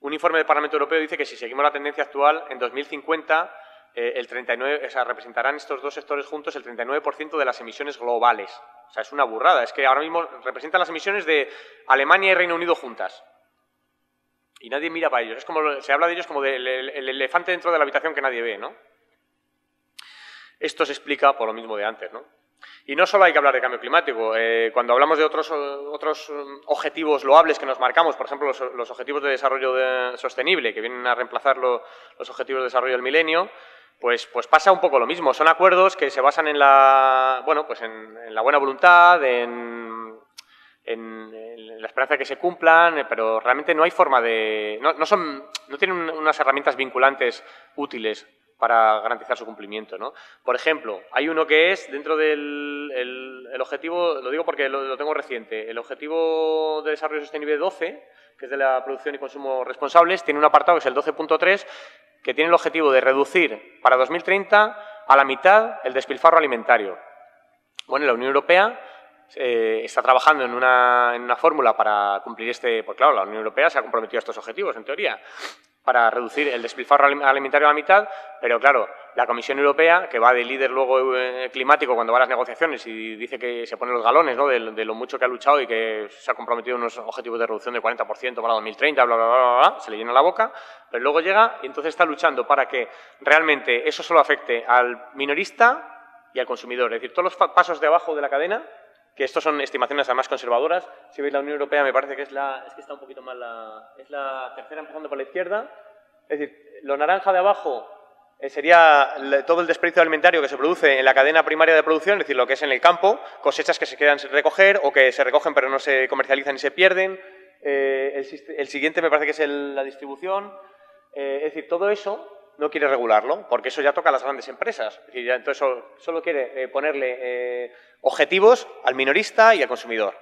Un informe del Parlamento Europeo dice que si seguimos la tendencia actual, en dos mil cincuenta... eh, el treinta y nueve por ciento, o sea, representarán estos dos sectores juntos el treinta y nueve por ciento de las emisiones globales. O sea, es una burrada. Es que ahora mismo representan las emisiones de Alemania y Reino Unido juntas. Y nadie mira para ellos. Es como, se habla de ellos como del de, el elefante dentro de la habitación que nadie ve, ¿no? Esto se explica por lo mismo de antes, ¿no? Y no solo hay que hablar de cambio climático. Eh, cuando hablamos de otros, otros objetivos loables que nos marcamos, por ejemplo, los, los objetivos de desarrollo de, sostenible, que vienen a reemplazar lo, los objetivos de desarrollo del milenio, pues, pues pasa un poco lo mismo. Son acuerdos que se basan en la, bueno, pues en, en la buena voluntad, en, en, en la esperanza de que se cumplan, pero realmente no hay forma de... No, no, son, no tienen unas herramientas vinculantes útiles para garantizar su cumplimiento, ¿no? Por ejemplo, hay uno que es, dentro del el, el objetivo, lo digo porque lo, lo tengo reciente, el objetivo de desarrollo sostenible doce, que es de la producción y consumo responsables, tiene un apartado que es el doce punto tres, que tiene el objetivo de reducir para dos mil treinta a la mitad el despilfarro alimentario. Bueno, la Unión Europea eh, está trabajando en una, en una fórmula para cumplir este... Pues claro, la Unión Europea se ha comprometido a estos objetivos, en teoría, para reducir el despilfarro alimentario a la mitad, pero claro, la Comisión Europea, que va de líder luego eh, climático cuando va a las negociaciones y dice que se pone los galones, ¿no?, de, de lo mucho que ha luchado y que se ha comprometido unos objetivos de reducción del cuarenta por ciento para dos mil treinta, bla, bla, bla, bla, bla, se le llena la boca, pero luego llega y entonces está luchando para que realmente eso solo afecte al minorista y al consumidor, es decir, todos los pasos de abajo de la cadena, que estos son estimaciones además conservadoras. Si veis la Unión Europea, me parece que es la, es que está un poquito más la, es la tercera empezando por la izquierda, es decir, lo naranja de abajo eh, sería todo el desperdicio alimentario que se produce en la cadena primaria de producción, es decir, lo que es en el campo, cosechas que se quedan sin recoger o que se recogen pero no se comercializan y se pierden, eh, el, el siguiente me parece que es el, la distribución, eh, es decir, todo eso no quiere regularlo, porque eso ya toca a las grandes empresas. Es decir, ya, entonces solo, solo quiere eh, ponerle eh, objetivos al minorista y al consumidor.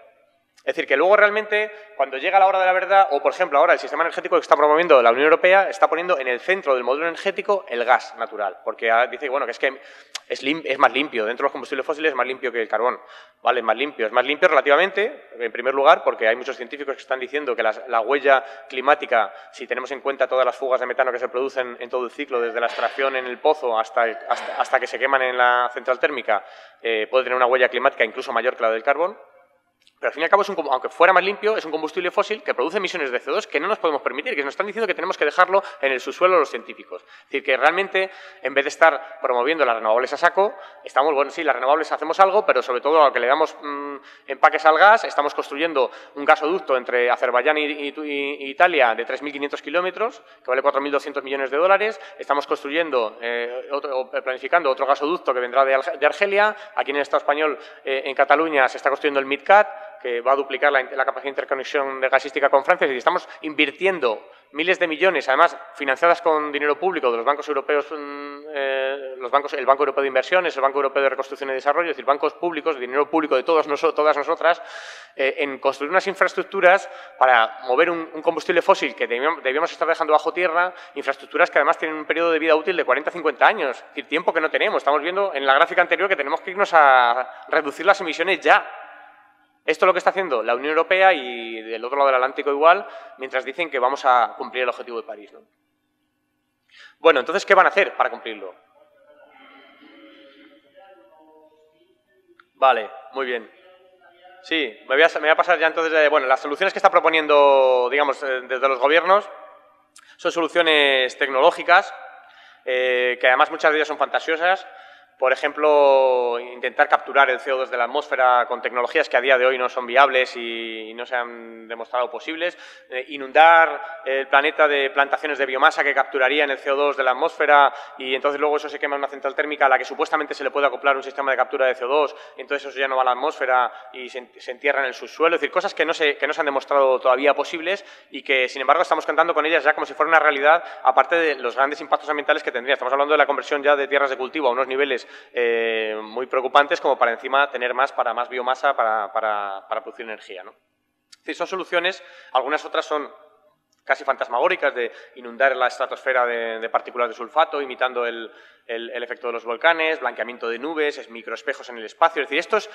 Es decir, que luego realmente, cuando llega la hora de la verdad, o por ejemplo ahora el sistema energético que está promoviendo la Unión Europea, está poniendo en el centro del modelo energético el gas natural, porque dice bueno, que es que es, lim, es más limpio, dentro de los combustibles fósiles es más limpio que el carbón, ¿vale? Es más limpio, es más limpio relativamente, en primer lugar, porque hay muchos científicos que están diciendo que las, la huella climática, si tenemos en cuenta todas las fugas de metano que se producen en todo el ciclo, desde la extracción en el pozo hasta, el, hasta, hasta que se queman en la central térmica, eh, puede tener una huella climática incluso mayor que la del carbón. Pero al fin y al cabo, es un, aunque fuera más limpio, es un combustible fósil que produce emisiones de C O dos que no nos podemos permitir, que nos están diciendo que tenemos que dejarlo en el subsuelo los científicos. Es decir, que realmente, en vez de estar promoviendo las renovables a saco, estamos, bueno, sí, las renovables hacemos algo, pero sobre todo a lo que le damos mmm, empaques al gas, estamos construyendo un gasoducto entre Azerbaiyán y, y, y Italia de tres mil quinientos kilómetros, que vale cuatro mil doscientos millones de dólares, estamos construyendo, eh, otro, planificando otro gasoducto que vendrá de, Arge de Argelia, aquí en el Estado español, eh, en Cataluña, se está construyendo el MidCat, que va a duplicar la, la capacidad de interconexión de gasística con Francia, y estamos invirtiendo miles de millones, además financiadas con dinero público de los bancos europeos, eh, los bancos, el Banco Europeo de Inversiones, el Banco Europeo de Reconstrucción y Desarrollo, es decir, bancos públicos, de dinero público de todos noso, todas nosotras, eh, en construir unas infraestructuras para mover un, un combustible fósil que debíamos, debíamos estar dejando bajo tierra, infraestructuras que además tienen un periodo de vida útil de cuarenta a cincuenta años, es decir, tiempo que no tenemos. Estamos viendo en la gráfica anterior que tenemos que irnos a reducir las emisiones ya. Esto es lo que está haciendo la Unión Europea y del otro lado del Atlántico igual, mientras dicen que vamos a cumplir el objetivo de París, ¿no? Bueno, entonces, ¿qué van a hacer para cumplirlo? Vale, muy bien. Sí, me voy a, me voy a pasar ya entonces... De, bueno, las soluciones que está proponiendo, digamos, desde los gobiernos son soluciones tecnológicas, eh, que además muchas de ellas son fantasiosas. Por ejemplo, intentar capturar el C O dos de la atmósfera con tecnologías que a día de hoy no son viables y no se han demostrado posibles. Eh, inundar el planeta de plantaciones de biomasa que capturarían el C O dos de la atmósfera y entonces luego eso se quema en una central térmica a la que supuestamente se le puede acoplar un sistema de captura de C O dos, entonces eso ya no va a la atmósfera y se, se entierra en el subsuelo. Es decir, cosas que no, se, que no se han demostrado todavía posibles y que, sin embargo, estamos contando con ellas ya como si fuera una realidad, aparte de los grandes impactos ambientales que tendría. Estamos hablando de la conversión ya de tierras de cultivo a unos niveles Eh, muy preocupantes como para encima tener más para más biomasa para, para, para producir energía, ¿no? Es decir, son soluciones, algunas otras son casi fantasmagóricas de inundar la estratosfera de, de partículas de sulfato, imitando el, el, el efecto de los volcanes, blanqueamiento de nubes, es microespejos en el espacio. Es decir, estos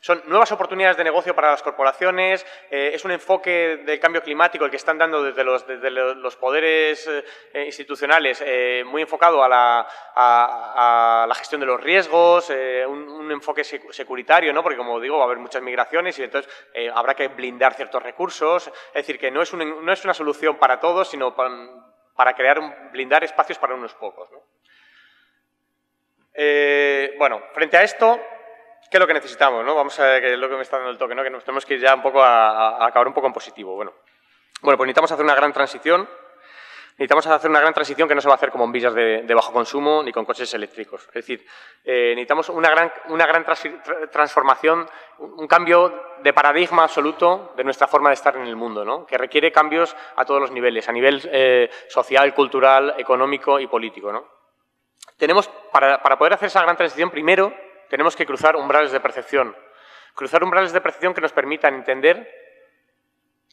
son nuevas oportunidades de negocio para las corporaciones, eh, es un enfoque del cambio climático el que están dando desde los, desde los poderes eh, institucionales, eh, muy enfocado a la, a, a la gestión de los riesgos, eh, un, un enfoque securitario, ¿no? Porque, como digo, va a haber muchas migraciones y entonces eh, habrá que blindar ciertos recursos. Es decir, que no es, un, no es una solución para todos, sino para, para crear, blindar espacios para unos pocos, ¿no? Eh, bueno, frente a esto, ¿qué es lo que necesitamos, no? Vamos a ver qué es lo que me está dando el toque, ¿no? Que nos tenemos que ir ya un poco a, a acabar un poco en positivo. Bueno, bueno, pues necesitamos hacer una gran transición. Necesitamos hacer una gran transición que no se va a hacer con bombillas de, de bajo consumo ni con coches eléctricos. Es decir, eh, necesitamos una gran, una gran trans, transformación, un cambio de paradigma absoluto de nuestra forma de estar en el mundo, ¿no? Que requiere cambios a todos los niveles, a nivel eh, social, cultural, económico y político, ¿no? Tenemos, para, para poder hacer esa gran transición, primero tenemos que cruzar umbrales de percepción. Cruzar umbrales de percepción que nos permitan entender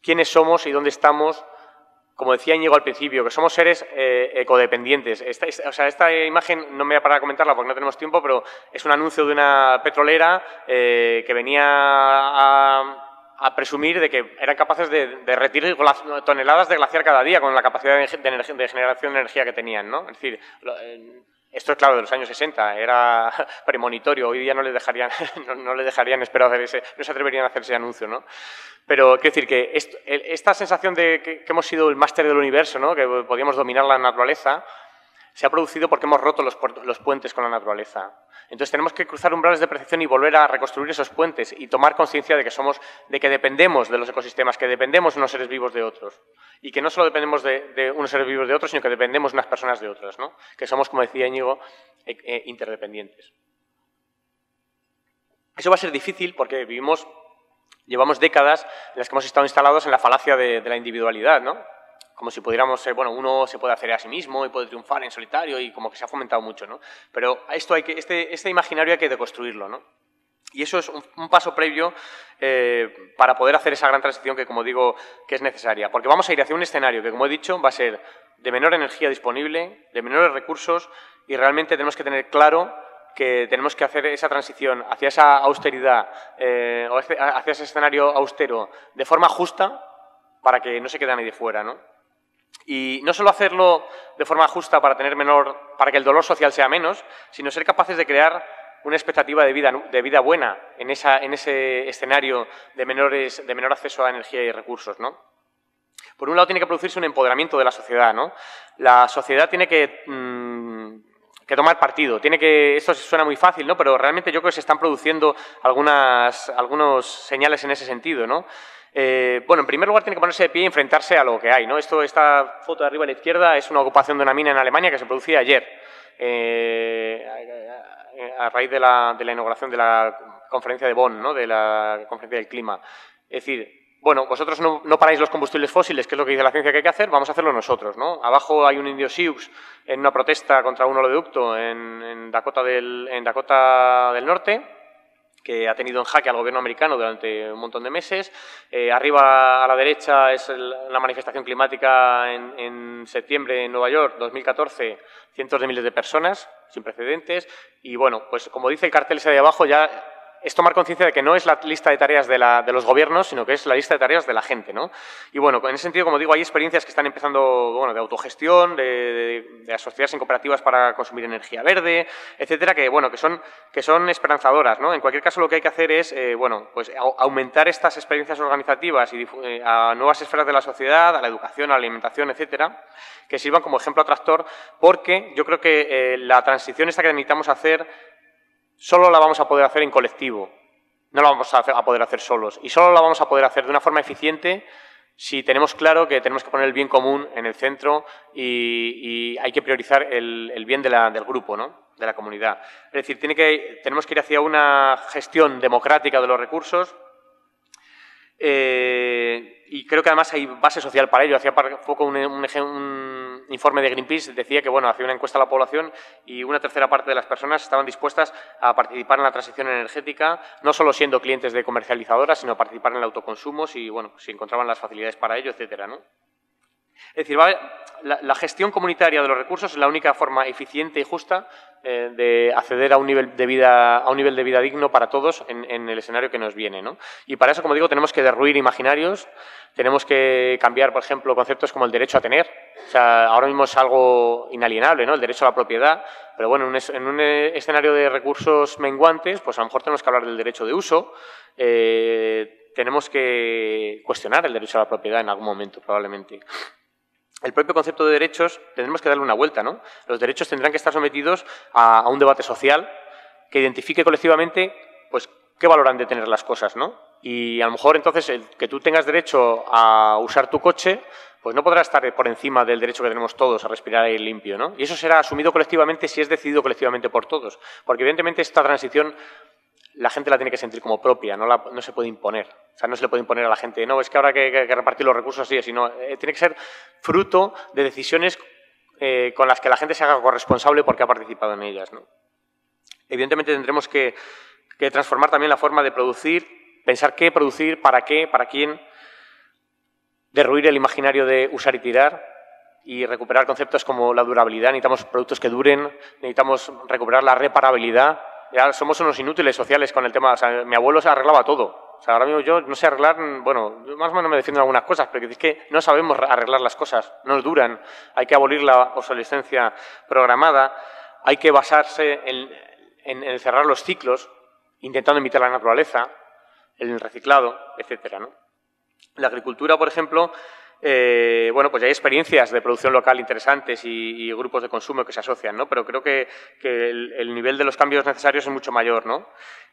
quiénes somos y dónde estamos. Como decía Íñigo al principio, que somos seres eh, ecodependientes. Esta, esta, o sea, esta imagen no me voy a parar a comentarla porque no tenemos tiempo, pero es un anuncio de una petrolera eh, que venía a, a presumir de que eran capaces de, de derretir toneladas de glaciar cada día con la capacidad de, de, de generación de energía que tenían, ¿no? Es decir, lo, eh, esto es claro de los años sesenta, era premonitorio, hoy día no les dejarían, no, no les dejarían esperar hacer ese, no se atreverían a hacer ese anuncio, ¿no? Pero quiero decir que esto, esta sensación de que, que hemos sido el máster del universo, ¿no? Que podíamos dominar la naturaleza, se ha producido porque hemos roto los, los puentes con la naturaleza. Entonces tenemos que cruzar umbrales de percepción y volver a reconstruir esos puentes y tomar conciencia de que somos, de que dependemos de los ecosistemas, que dependemos unos seres vivos de otros. Y que no solo dependemos de, de unos seres vivos de otros, sino que dependemos unas personas de otras, ¿no? Que somos, como decía Íñigo, eh, eh, interdependientes. Eso va a ser difícil porque vivimos, llevamos décadas en las que hemos estado instalados en la falacia de, de la individualidad, ¿no? Como si pudiéramos ser, bueno, uno se puede hacer a sí mismo y puede triunfar en solitario y como que se ha fomentado mucho, ¿no? Pero esto hay que, este, este imaginario hay que deconstruirlo, ¿no? Y eso es un, un paso previo eh, para poder hacer esa gran transición que, como digo, que es necesaria. Porque vamos a ir hacia un escenario que, como he dicho, va a ser de menor energía disponible, de menores recursos y realmente tenemos que tener claro que tenemos que hacer esa transición hacia esa austeridad eh, o hacia ese escenario austero de forma justa para que no se quede nadie fuera, ¿no? Y no solo hacerlo de forma justa para tener menor, para que el dolor social sea menos, sino ser capaces de crear una expectativa de vida, de vida buena en, esa, en ese escenario de, menores, de menor acceso a energía y recursos, ¿no? Por un lado, tiene que producirse un empoderamiento de la sociedad, ¿no? La sociedad tiene que, mmm, que tomar partido. Tiene que, esto suena muy fácil, ¿no? Pero realmente yo creo que se están produciendo algunas, algunos señales en ese sentido, ¿no? Eh, bueno, en primer lugar tiene que ponerse de pie y enfrentarse a lo que hay, ¿no? Esto, esta foto de arriba a la izquierda es una ocupación de una mina en Alemania que se producía ayer, eh, a raíz de la, de la inauguración de la conferencia de Bonn, ¿no? De la conferencia del clima. Es decir, bueno, vosotros no, no paráis los combustibles fósiles, que es lo que dice la ciencia que hay que hacer, vamos a hacerlo nosotros, ¿no? Abajo hay un indio Sioux en una protesta contra un oleoducto en, en, Dakota, del, en Dakota del Norte, que ha tenido en jaque al gobierno americano durante un montón de meses. Eh, arriba a la derecha es el, la manifestación climática en, en septiembre en Nueva York, dos mil catorce, cientos de miles de personas, sin precedentes. Y bueno, pues como dice el cartel ese de abajo, ya es tomar conciencia de que no es la lista de tareas de, la, de los gobiernos, sino que es la lista de tareas de la gente, ¿no? Y bueno, en ese sentido, como digo, hay experiencias que están empezando, bueno, de autogestión, de, de, de asociarse en cooperativas para consumir energía verde, etcétera, que bueno, que son, que son esperanzadoras, ¿no? En cualquier caso, lo que hay que hacer es, eh, bueno, pues a, aumentar estas experiencias organizativas y eh, a nuevas esferas de la sociedad, a la educación, a la alimentación, etcétera, que sirvan como ejemplo atractor, porque yo creo que eh, la transición esta que necesitamos hacer solo la vamos a poder hacer en colectivo, no la vamos a, hacer, a poder hacer solos. Y solo la vamos a poder hacer de una forma eficiente si tenemos claro que tenemos que poner el bien común en el centro y, y hay que priorizar el, el bien de la, del grupo, ¿no? De la comunidad. Es decir, tiene que, tenemos que ir hacia una gestión democrática de los recursos eh, y creo que además hay base social para ello. Hacía poco un, un, un informe de Greenpeace decía que, bueno, hacía una encuesta a la población y una tercera parte de las personas estaban dispuestas a participar en la transición energética, no solo siendo clientes de comercializadoras, sino a participar en el autoconsumo si, bueno, si encontraban las facilidades para ello, etcétera, ¿no? Es decir, va a haber, la, la gestión comunitaria de los recursos es la única forma eficiente y justa eh, de acceder a un nivel de vida, a un nivel de vida digno para todos en, en el escenario que nos viene, ¿no? Y para eso, como digo, tenemos que derruir imaginarios, tenemos que cambiar, por ejemplo, conceptos como el derecho a tener. O sea, ahora mismo es algo inalienable, ¿no? El derecho a la propiedad, pero bueno, en un, es, en un escenario de recursos menguantes, pues a lo mejor tenemos que hablar del derecho de uso. Eh, tenemos que cuestionar el derecho a la propiedad en algún momento, probablemente. El propio concepto de derechos tendremos que darle una vuelta, ¿no? Los derechos tendrán que estar sometidos a, a un debate social que identifique colectivamente, pues, qué valor han de tener las cosas, ¿no? Y a lo mejor, entonces, el que tú tengas derecho a usar tu coche, pues no podrá estar por encima del derecho que tenemos todos a respirar aire limpio, ¿no? Y eso será asumido colectivamente si es decidido colectivamente por todos. Porque, evidentemente, esta transición la gente la tiene que sentir como propia, no, la, no se puede imponer. O sea, no se le puede imponer a la gente, no, es que ahora que, que, que repartir los recursos así, sino eh, tiene que ser fruto de decisiones eh, con las que la gente se haga corresponsable porque ha participado en ellas, ¿no? Evidentemente tendremos que, que transformar también la forma de producir, pensar qué producir, para qué, para quién, derruir el imaginario de usar y tirar, y recuperar conceptos como la durabilidad, necesitamos productos que duren, necesitamos recuperar la reparabilidad. Ya somos unos inútiles sociales con el tema. O sea, mi abuelo se arreglaba todo. O sea, ahora mismo yo no sé arreglar, bueno, más o menos me defiendo algunas cosas, pero es que no sabemos arreglar las cosas, nos duran. Hay que abolir la obsolescencia programada, hay que basarse en, en, en cerrar los ciclos, intentando imitar la naturaleza, el reciclado, etcétera, ¿no? La agricultura, por ejemplo. Eh, bueno, pues hay experiencias de producción local interesantes y, y grupos de consumo que se asocian, ¿no? Pero creo que, que el, el nivel de los cambios necesarios es mucho mayor, ¿no?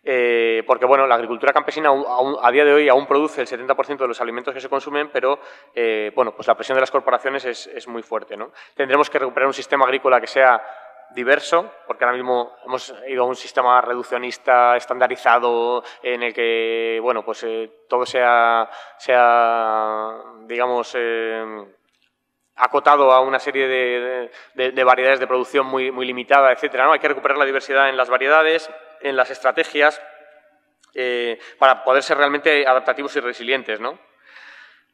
Eh, porque, bueno, la agricultura campesina aún, aún, a día de hoy aún produce el setenta por ciento de los alimentos que se consumen, pero, eh, bueno, pues la presión de las corporaciones es, es muy fuerte, ¿no? Tendremos que recuperar un sistema agrícola que sea diverso, porque ahora mismo hemos ido a un sistema reduccionista, estandarizado, en el que, bueno, pues eh, todo sea, sea digamos, eh, acotado a una serie de, de, de variedades de producción muy, muy limitada, etcétera, ¿no? Hay que recuperar la diversidad en las variedades, en las estrategias, eh, para poder ser realmente adaptativos y resilientes, ¿no?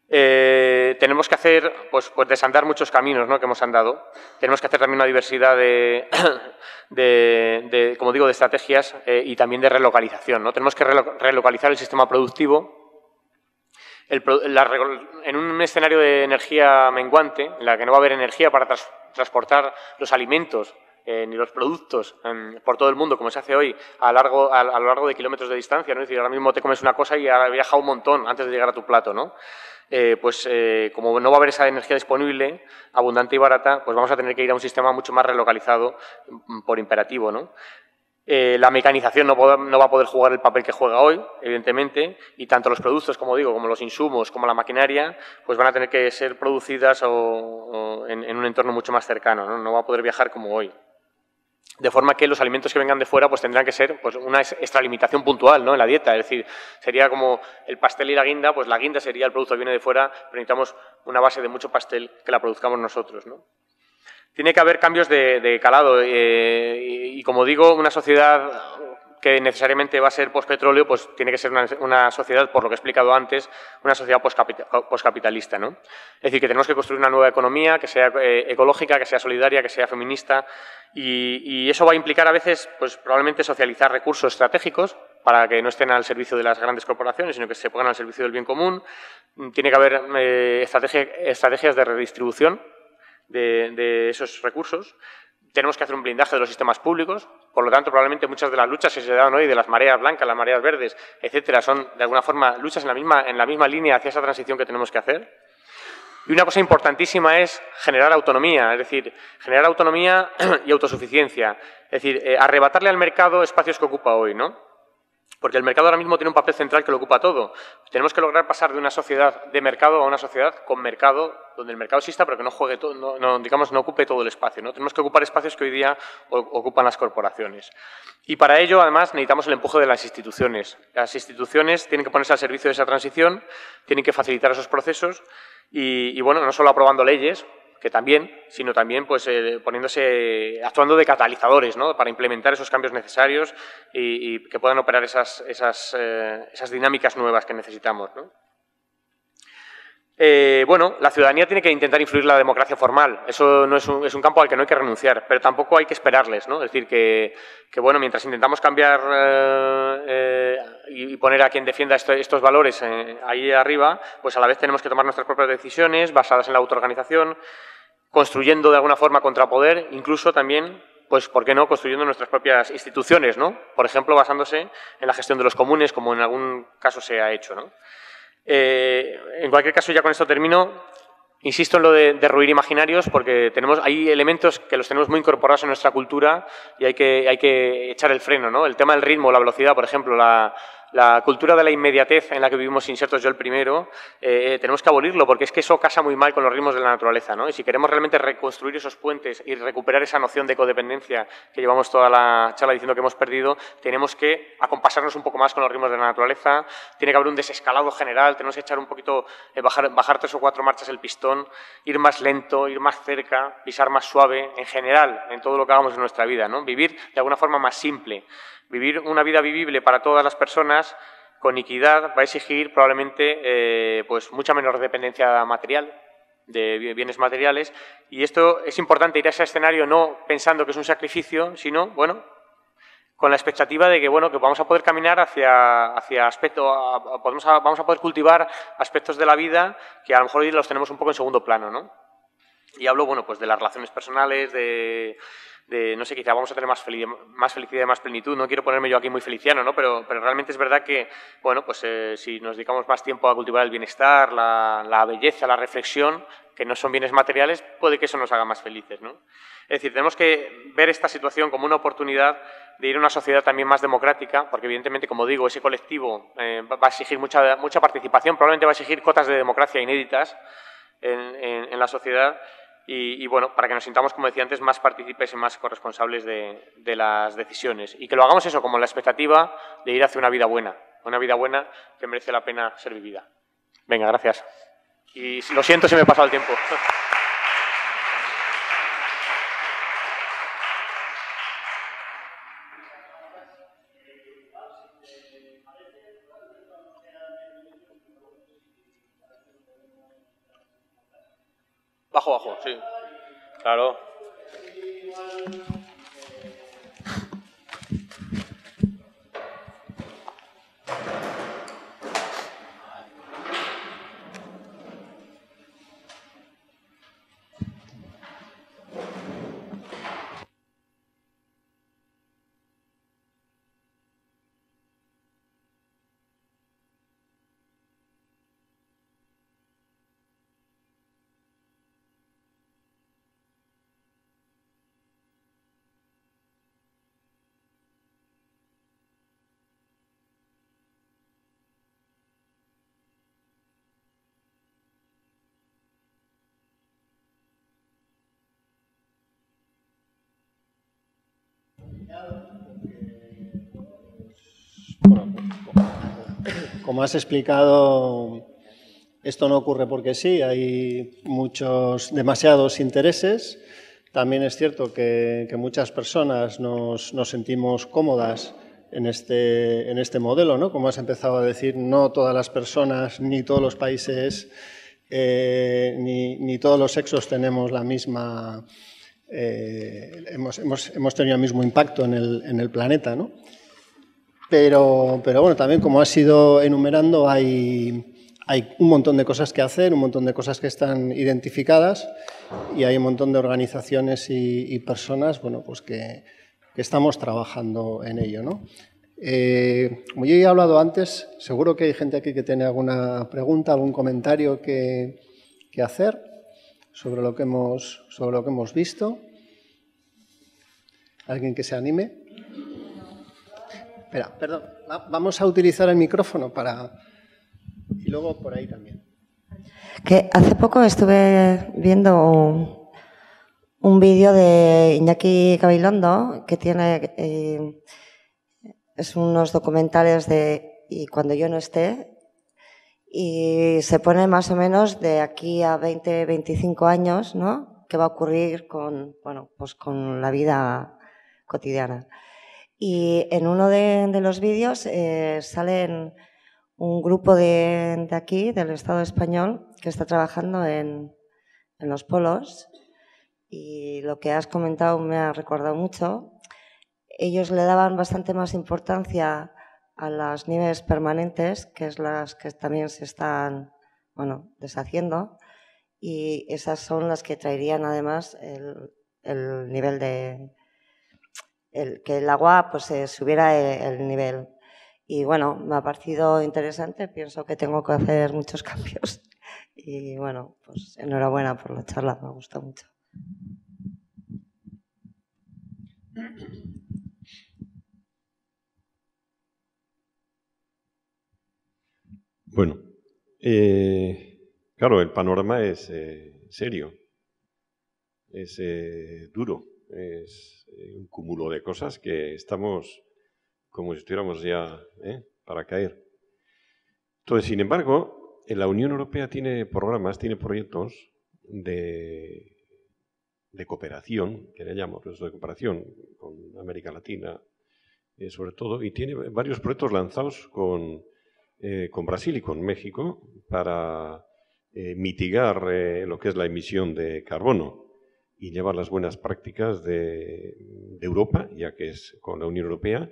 Eh, tenemos que hacer, pues, pues desandar muchos caminos, ¿no?, que hemos andado. Tenemos que hacer también una diversidad de, de, de como digo, de estrategias eh, y también de relocalización, ¿no? Tenemos que relo relocalizar el sistema productivo. El, la, en un escenario de energía menguante, en la que no va a haber energía para tras, transportar los alimentos Eh, ni los productos eh, por todo el mundo, como se hace hoy, a, largo, a, a lo largo de kilómetros de distancia, ¿no? Es decir, ahora mismo te comes una cosa y ahora viaja un montón antes de llegar a tu plato, ¿no? Eh, pues eh, como no va a haber esa energía disponible, abundante y barata, pues vamos a tener que ir a un sistema mucho más relocalizado por imperativo, ¿no? Eh, la mecanización no, poder, no va a poder jugar el papel que juega hoy, evidentemente, y tanto los productos, como digo, como los insumos, como la maquinaria, pues van a tener que ser producidas o, o en, en un entorno mucho más cercano, ¿no? No va a poder viajar como hoy. De forma que los alimentos que vengan de fuera pues tendrán que ser, pues, una extralimitación puntual, ¿no?, en la dieta. Es decir, sería como el pastel y la guinda, pues la guinda sería el producto que viene de fuera, pero necesitamos una base de mucho pastel que la produzcamos nosotros, ¿no? Tiene que haber cambios de, de calado eh, y, y, como digo, una sociedad que necesariamente va a ser pospetróleo, pues tiene que ser una, una sociedad, por lo que he explicado antes, una sociedad poscapitalista, ¿no? Es decir, que tenemos que construir una nueva economía que sea eh, ecológica, que sea solidaria, que sea feminista, y, y eso va a implicar a veces, pues probablemente, socializar recursos estratégicos para que no estén al servicio de las grandes corporaciones, sino que se pongan al servicio del bien común. Tiene que haber eh, estrategia, estrategias de redistribución de, de esos recursos. Tenemos que hacer un blindaje de los sistemas públicos, por lo tanto, probablemente muchas de las luchas que se dan hoy, de las mareas blancas, las mareas verdes, etcétera, son de alguna forma luchas en la misma, en la misma línea hacia esa transición que tenemos que hacer. Y una cosa importantísima es generar autonomía, es decir, generar autonomía y autosuficiencia, es decir, eh, arrebatarle al mercado espacios que ocupa hoy, ¿no? Porque el mercado ahora mismo tiene un papel central que lo ocupa todo. Tenemos que lograr pasar de una sociedad de mercado a una sociedad con mercado, donde el mercado exista, pero que no juegue todo, no, no, digamos, no ocupe todo el espacio, ¿no? Tenemos que ocupar espacios que hoy día ocupan las corporaciones. Y para ello, además, necesitamos el empuje de las instituciones. Las instituciones tienen que ponerse al servicio de esa transición, tienen que facilitar esos procesos y, y bueno, no solo aprobando leyes, que también, sino también, pues, eh, poniéndose, actuando de catalizadores, ¿no?, para implementar esos cambios necesarios y, y que puedan operar esas, esas, eh, esas dinámicas nuevas que necesitamos, ¿no? Eh, bueno, la ciudadanía tiene que intentar influir la democracia formal. Eso no es un, es un campo al que no hay que renunciar, pero tampoco hay que esperarles, ¿no? Es decir, que, que bueno, mientras intentamos cambiar eh, eh, y poner a quien defienda esto, estos valores eh, ahí arriba, pues a la vez tenemos que tomar nuestras propias decisiones basadas en la autoorganización, construyendo de alguna forma contrapoder, incluso también, pues, ¿por qué no?, construyendo nuestras propias instituciones, ¿no? Por ejemplo, basándose en la gestión de los comunes, como en algún caso se ha hecho, ¿no? Eh, en cualquier caso, ya con esto termino. Insisto en lo de derruir imaginarios, porque tenemos, hay elementos que los tenemos muy incorporados en nuestra cultura y hay que, hay que echar el freno, ¿no? El tema del ritmo, la velocidad, por ejemplo, la, la cultura de la inmediatez en la que vivimos insertos, yo el primero, eh, tenemos que abolirlo, porque es que eso casa muy mal con los ritmos de la naturaleza, ¿no? Y si queremos realmente reconstruir esos puentes y recuperar esa noción de codependencia que llevamos toda la charla diciendo que hemos perdido, tenemos que acompasarnos un poco más con los ritmos de la naturaleza, tiene que haber un desescalado general, tenemos que echar un poquito, eh, bajar, bajar tres o cuatro marchas el pistón, ir más lento, ir más cerca, pisar más suave, en general, en todo lo que hagamos en nuestra vida, ¿no? Vivir de alguna forma más simple. Vivir una vida vivible para todas las personas, con equidad, va a exigir probablemente eh, pues mucha menor dependencia material, de bienes materiales, y esto es importante, ir a ese escenario no pensando que es un sacrificio, sino, bueno, con la expectativa de que, bueno, que vamos a poder caminar hacia, hacia aspectos, vamos a poder cultivar aspectos de la vida que a lo mejor hoy los tenemos un poco en segundo plano, ¿no? Y hablo, bueno, pues de las relaciones personales, de, de no sé, quizá vamos a tener más, fel más felicidad y más plenitud. No quiero ponerme yo aquí muy feliciano, ¿no? Pero, pero realmente es verdad que, bueno, pues eh, si nos dedicamos más tiempo a cultivar el bienestar, la, la belleza, la reflexión, que no son bienes materiales, puede que eso nos haga más felices, ¿no? Es decir, tenemos que ver esta situación como una oportunidad de ir a una sociedad también más democrática, porque evidentemente, como digo, ese colectivo eh, va a exigir mucha, mucha participación, probablemente va a exigir cotas de democracia inéditas en, en, en la sociedad y, y, bueno, para que nos sintamos, como decía antes, más partícipes y más corresponsables de, de las decisiones. Y que lo hagamos eso, como la expectativa de ir hacia una vida buena, una vida buena que merece la pena ser vivida. Venga, gracias. Y lo siento si me he pasado el tiempo. Bajo, bajo, sí. Claro. Como has explicado, esto no ocurre porque sí, hay muchos, demasiados intereses. También es cierto que, que muchas personas nos, nos sentimos cómodas en este, en este modelo, ¿no? Como has empezado a decir, no todas las personas, ni todos los países, eh, ni, ni todos los sexos tenemos la misma... Eh, hemos, hemos, hemos tenido el mismo impacto en el, en el planeta, ¿no? Pero, pero bueno, también como has ido enumerando, hay, hay un montón de cosas que hacer, un montón de cosas que están identificadas y hay un montón de organizaciones y, y personas, bueno, pues que, que estamos trabajando en ello, ¿no? Eh, como yo ya he hablado antes, seguro que hay gente aquí que tiene alguna pregunta, algún comentario que, que hacer sobre lo que hemos, sobre lo que hemos visto. ¿Alguien que se anime? Espera, perdón, vamos a utilizar el micrófono para... y luego por ahí también. Que hace poco estuve viendo un vídeo de Iñaki Gabilondo, que tiene... Eh, es unos documentales de Y cuando yo no esté... y se pone más o menos de aquí a veinte, veinticinco años, ¿no?, qué va a ocurrir con, bueno, pues con la vida cotidiana. Y en uno de, de los vídeos eh, salen un grupo de, de aquí, del Estado español, que está trabajando en, en los polos, y lo que has comentado me ha recordado mucho. Ellos le daban bastante más importancia a las nieves permanentes, que es las que también se están, bueno, deshaciendo, y esas son las que traerían además el, el nivel de... El, que el agua pues eh, subiera el, el nivel. Y bueno, me ha parecido interesante, pienso que tengo que hacer muchos cambios. Y bueno, pues enhorabuena por la charla, me gusta mucho. Bueno, eh, claro, el panorama es eh, serio, es eh, duro, es eh, un cúmulo de cosas que estamos como si estuviéramos ya eh, para caer. Entonces, sin embargo, la Unión Europea tiene programas, tiene proyectos de, de cooperación, que le llamamos, proyectos de cooperación con América Latina, eh, sobre todo, y tiene varios proyectos lanzados con... Eh, con Brasil y con México para eh, mitigar eh, lo que es la emisión de carbono y llevar las buenas prácticas de, de Europa, ya que es con la Unión Europea,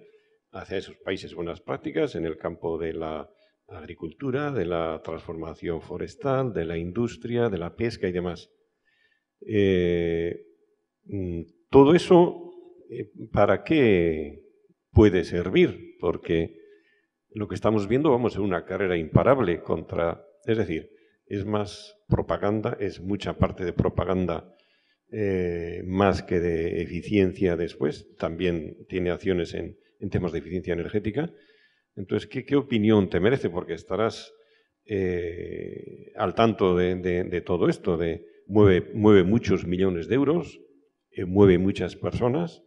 hacia esos países buenas prácticas en el campo de la agricultura, de la transformación forestal, de la industria, de la pesca y demás. Eh, todo eso, eh, ¿para qué puede servir? Porque lo que estamos viendo, vamos, en una carrera imparable contra... Es decir, es más propaganda, es mucha parte de propaganda eh, más que de eficiencia después. También tiene acciones en, en temas de eficiencia energética. Entonces, ¿qué, qué opinión te merece? Porque estarás eh, al tanto de, de, de todo esto, de mueve, mueve muchos millones de euros, eh, mueve muchas personas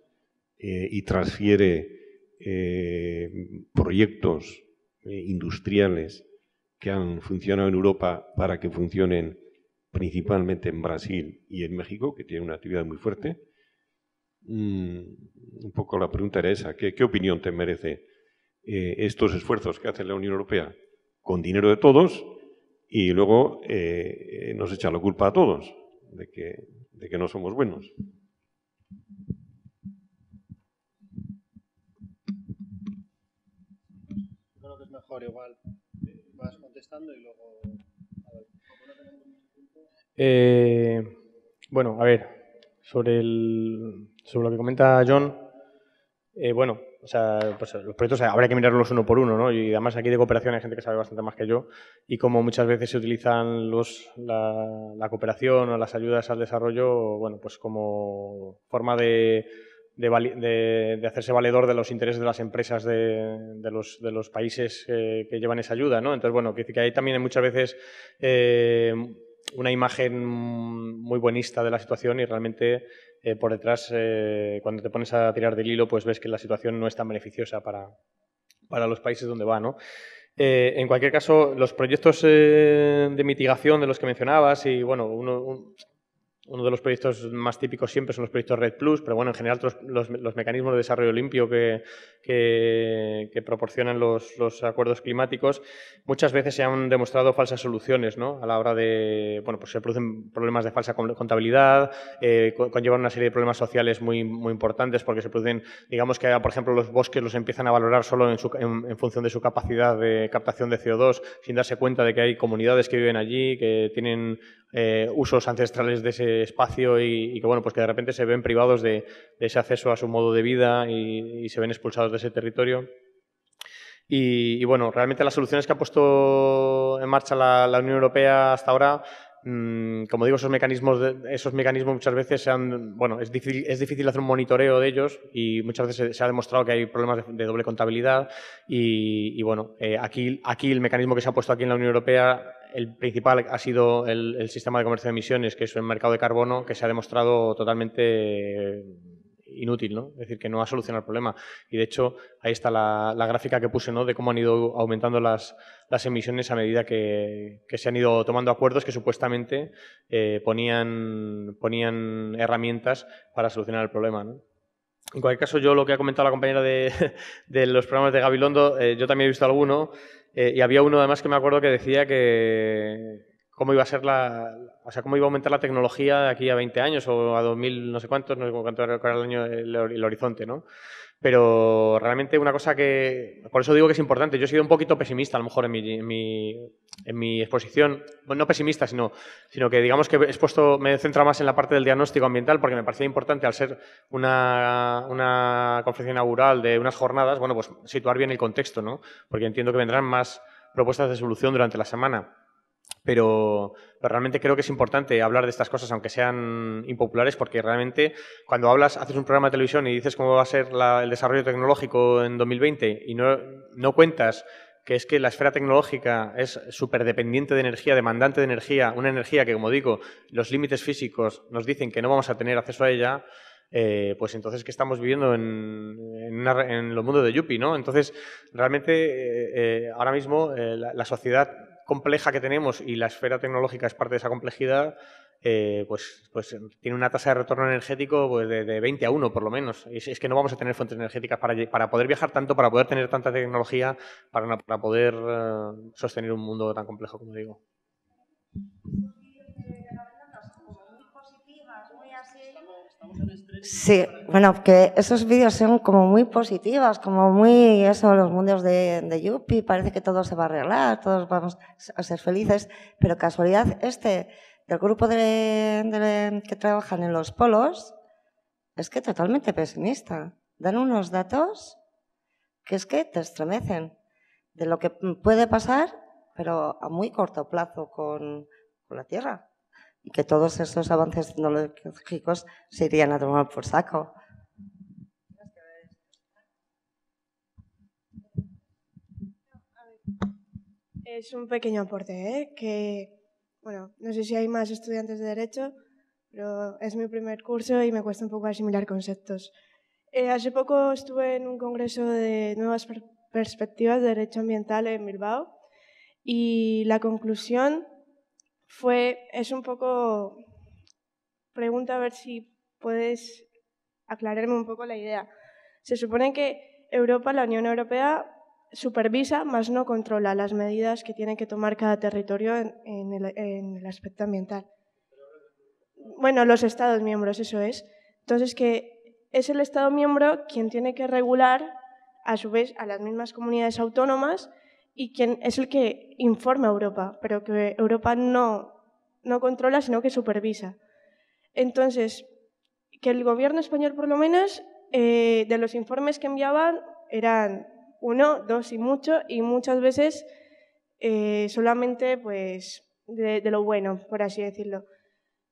eh, y transfiere... Eh, proyectos eh, industriales que han funcionado en Europa para que funcionen principalmente en Brasil y en México, que tienen una actividad muy fuerte. Mm, un poco la pregunta era esa, ¿qué, qué opinión te merece eh, estos esfuerzos que hace la Unión Europea con dinero de todos y luego eh, nos echa la culpa a todos de que, de que no somos buenos? Igual vas contestando y luego... A ver, ¿cómo no tenemos mucho tiempo? Eh, bueno, a ver, sobre, el, sobre lo que comenta John, eh, bueno, o sea, pues los proyectos habrá que mirarlos uno por uno, ¿no? Y además aquí de cooperación hay gente que sabe bastante más que yo, y como muchas veces se utilizan los, la, la cooperación o las ayudas al desarrollo, bueno, pues como forma de... De, de, de hacerse valedor de los intereses de las empresas de, de, los, de los países eh, que llevan esa ayuda, ¿no? Entonces, bueno, que hay también muchas veces eh, una imagen muy buenista de la situación y realmente eh, por detrás, eh, cuando te pones a tirar del hilo, pues ves que la situación no es tan beneficiosa para, para los países donde va, ¿no? Eh, en cualquier caso, los proyectos eh, de mitigación de los que mencionabas y, bueno, uno... Un, Uno de los proyectos más típicos siempre son los proyectos Red Plus, pero bueno, en general los, los, los mecanismos de desarrollo limpio que, que, que proporcionan los, los acuerdos climáticos muchas veces se han demostrado falsas soluciones, ¿no? A la hora de, bueno, pues se producen problemas de falsa contabilidad, eh, conllevan una serie de problemas sociales muy, muy importantes porque se producen, digamos que por ejemplo los bosques los empiezan a valorar solo en, su, en, en función de su capacidad de captación de C O dos, sin darse cuenta de que hay comunidades que viven allí, que tienen eh, usos ancestrales de ese espacio y, y que bueno, pues que de repente se ven privados de, de ese acceso a su modo de vida y, y se ven expulsados de ese territorio. Y, y bueno, realmente las soluciones que ha puesto en marcha la, la Unión Europea hasta ahora, mmm, como digo, esos mecanismos, de, esos mecanismos muchas veces se han, bueno, es difícil, es difícil hacer un monitoreo de ellos y muchas veces se, se ha demostrado que hay problemas de, de doble contabilidad y, y bueno, eh, aquí, aquí el mecanismo que se ha puesto aquí en la Unión Europea, el principal ha sido el, el sistema de comercio de emisiones, que es el mercado de carbono, que se ha demostrado totalmente inútil, ¿no? Es decir, que no ha solucionado el problema. Y de hecho, ahí está la, la gráfica que puse, ¿no? De cómo han ido aumentando las, las emisiones a medida que, que se han ido tomando acuerdos que supuestamente eh, ponían, ponían herramientas para solucionar el problema, ¿no? En cualquier caso, yo lo que ha comentado la compañera de, de los programas de Gabilondo, eh, yo también he visto alguno, eh, y había uno además que me acuerdo que decía que cómo iba a ser la, o sea, cómo iba a aumentar la tecnología de aquí a veinte años o a dos mil, no sé cuántos, no sé cuánto era el año, el, el horizonte, ¿no? Pero realmente una cosa que, por eso digo que es importante, yo he sido un poquito pesimista a lo mejor en mi, en mi, en mi exposición, bueno, no pesimista, sino, sino que digamos que he expuesto, me he centrado más en la parte del diagnóstico ambiental porque me parecía importante al ser una, una conferencia inaugural de unas jornadas, bueno, pues situar bien el contexto, ¿no? Porque entiendo que vendrán más propuestas de solución durante la semana. Pero, pero realmente creo que es importante hablar de estas cosas, aunque sean impopulares, porque realmente cuando hablas, haces un programa de televisión y dices cómo va a ser la, el desarrollo tecnológico en dos mil veinte y no, no cuentas que es que la esfera tecnológica es súper dependiente de energía, demandante de energía, una energía que, como digo, los límites físicos nos dicen que no vamos a tener acceso a ella, eh, pues entonces que estamos viviendo en, en, una, en los mundos de Yuppie, ¿no? Entonces, realmente, eh, eh, ahora mismo eh, la, la sociedad compleja que tenemos y la esfera tecnológica es parte de esa complejidad, eh, pues, pues tiene una tasa de retorno energético pues de, de veinte a uno por lo menos. Es, es que no vamos a tener fuentes energéticas para, para poder viajar tanto, para poder tener tanta tecnología, para, para poder uh, sostener un mundo tan complejo como digo. Sí, bueno, que esos vídeos son como muy positivos, como muy eso, los mundos de, de Yuppie, parece que todo se va a arreglar, todos vamos a ser felices, pero casualidad este, del grupo de, de, que trabajan en los polos, es que totalmente pesimista. Dan unos datos que es que te estremecen de lo que puede pasar, pero a muy corto plazo con, con la Tierra. Y que todos esos avances tecnológicos se irían a tomar por saco. Es un pequeño aporte, ¿eh? Que, bueno, no sé si hay más estudiantes de Derecho, pero es mi primer curso y me cuesta un poco asimilar conceptos. Eh, hace poco estuve en un congreso de nuevas per- perspectivas de derecho ambiental en Bilbao y la conclusión fue, es un poco, pregunta a ver si puedes aclararme un poco la idea. Se supone que Europa, la Unión Europea, supervisa, más no controla las medidas que tiene que tomar cada territorio en, en, el, en el aspecto ambiental. Bueno, los Estados miembros, eso es. Entonces, que es el Estado miembro quien tiene que regular, a su vez, a las mismas comunidades autónomas y quien es el que informa a Europa, pero que Europa no, no controla, sino que supervisa. Entonces, que el gobierno español, por lo menos, eh, de los informes que enviaban, eran uno, dos y mucho, y muchas veces eh, solamente pues, de, de lo bueno, por así decirlo.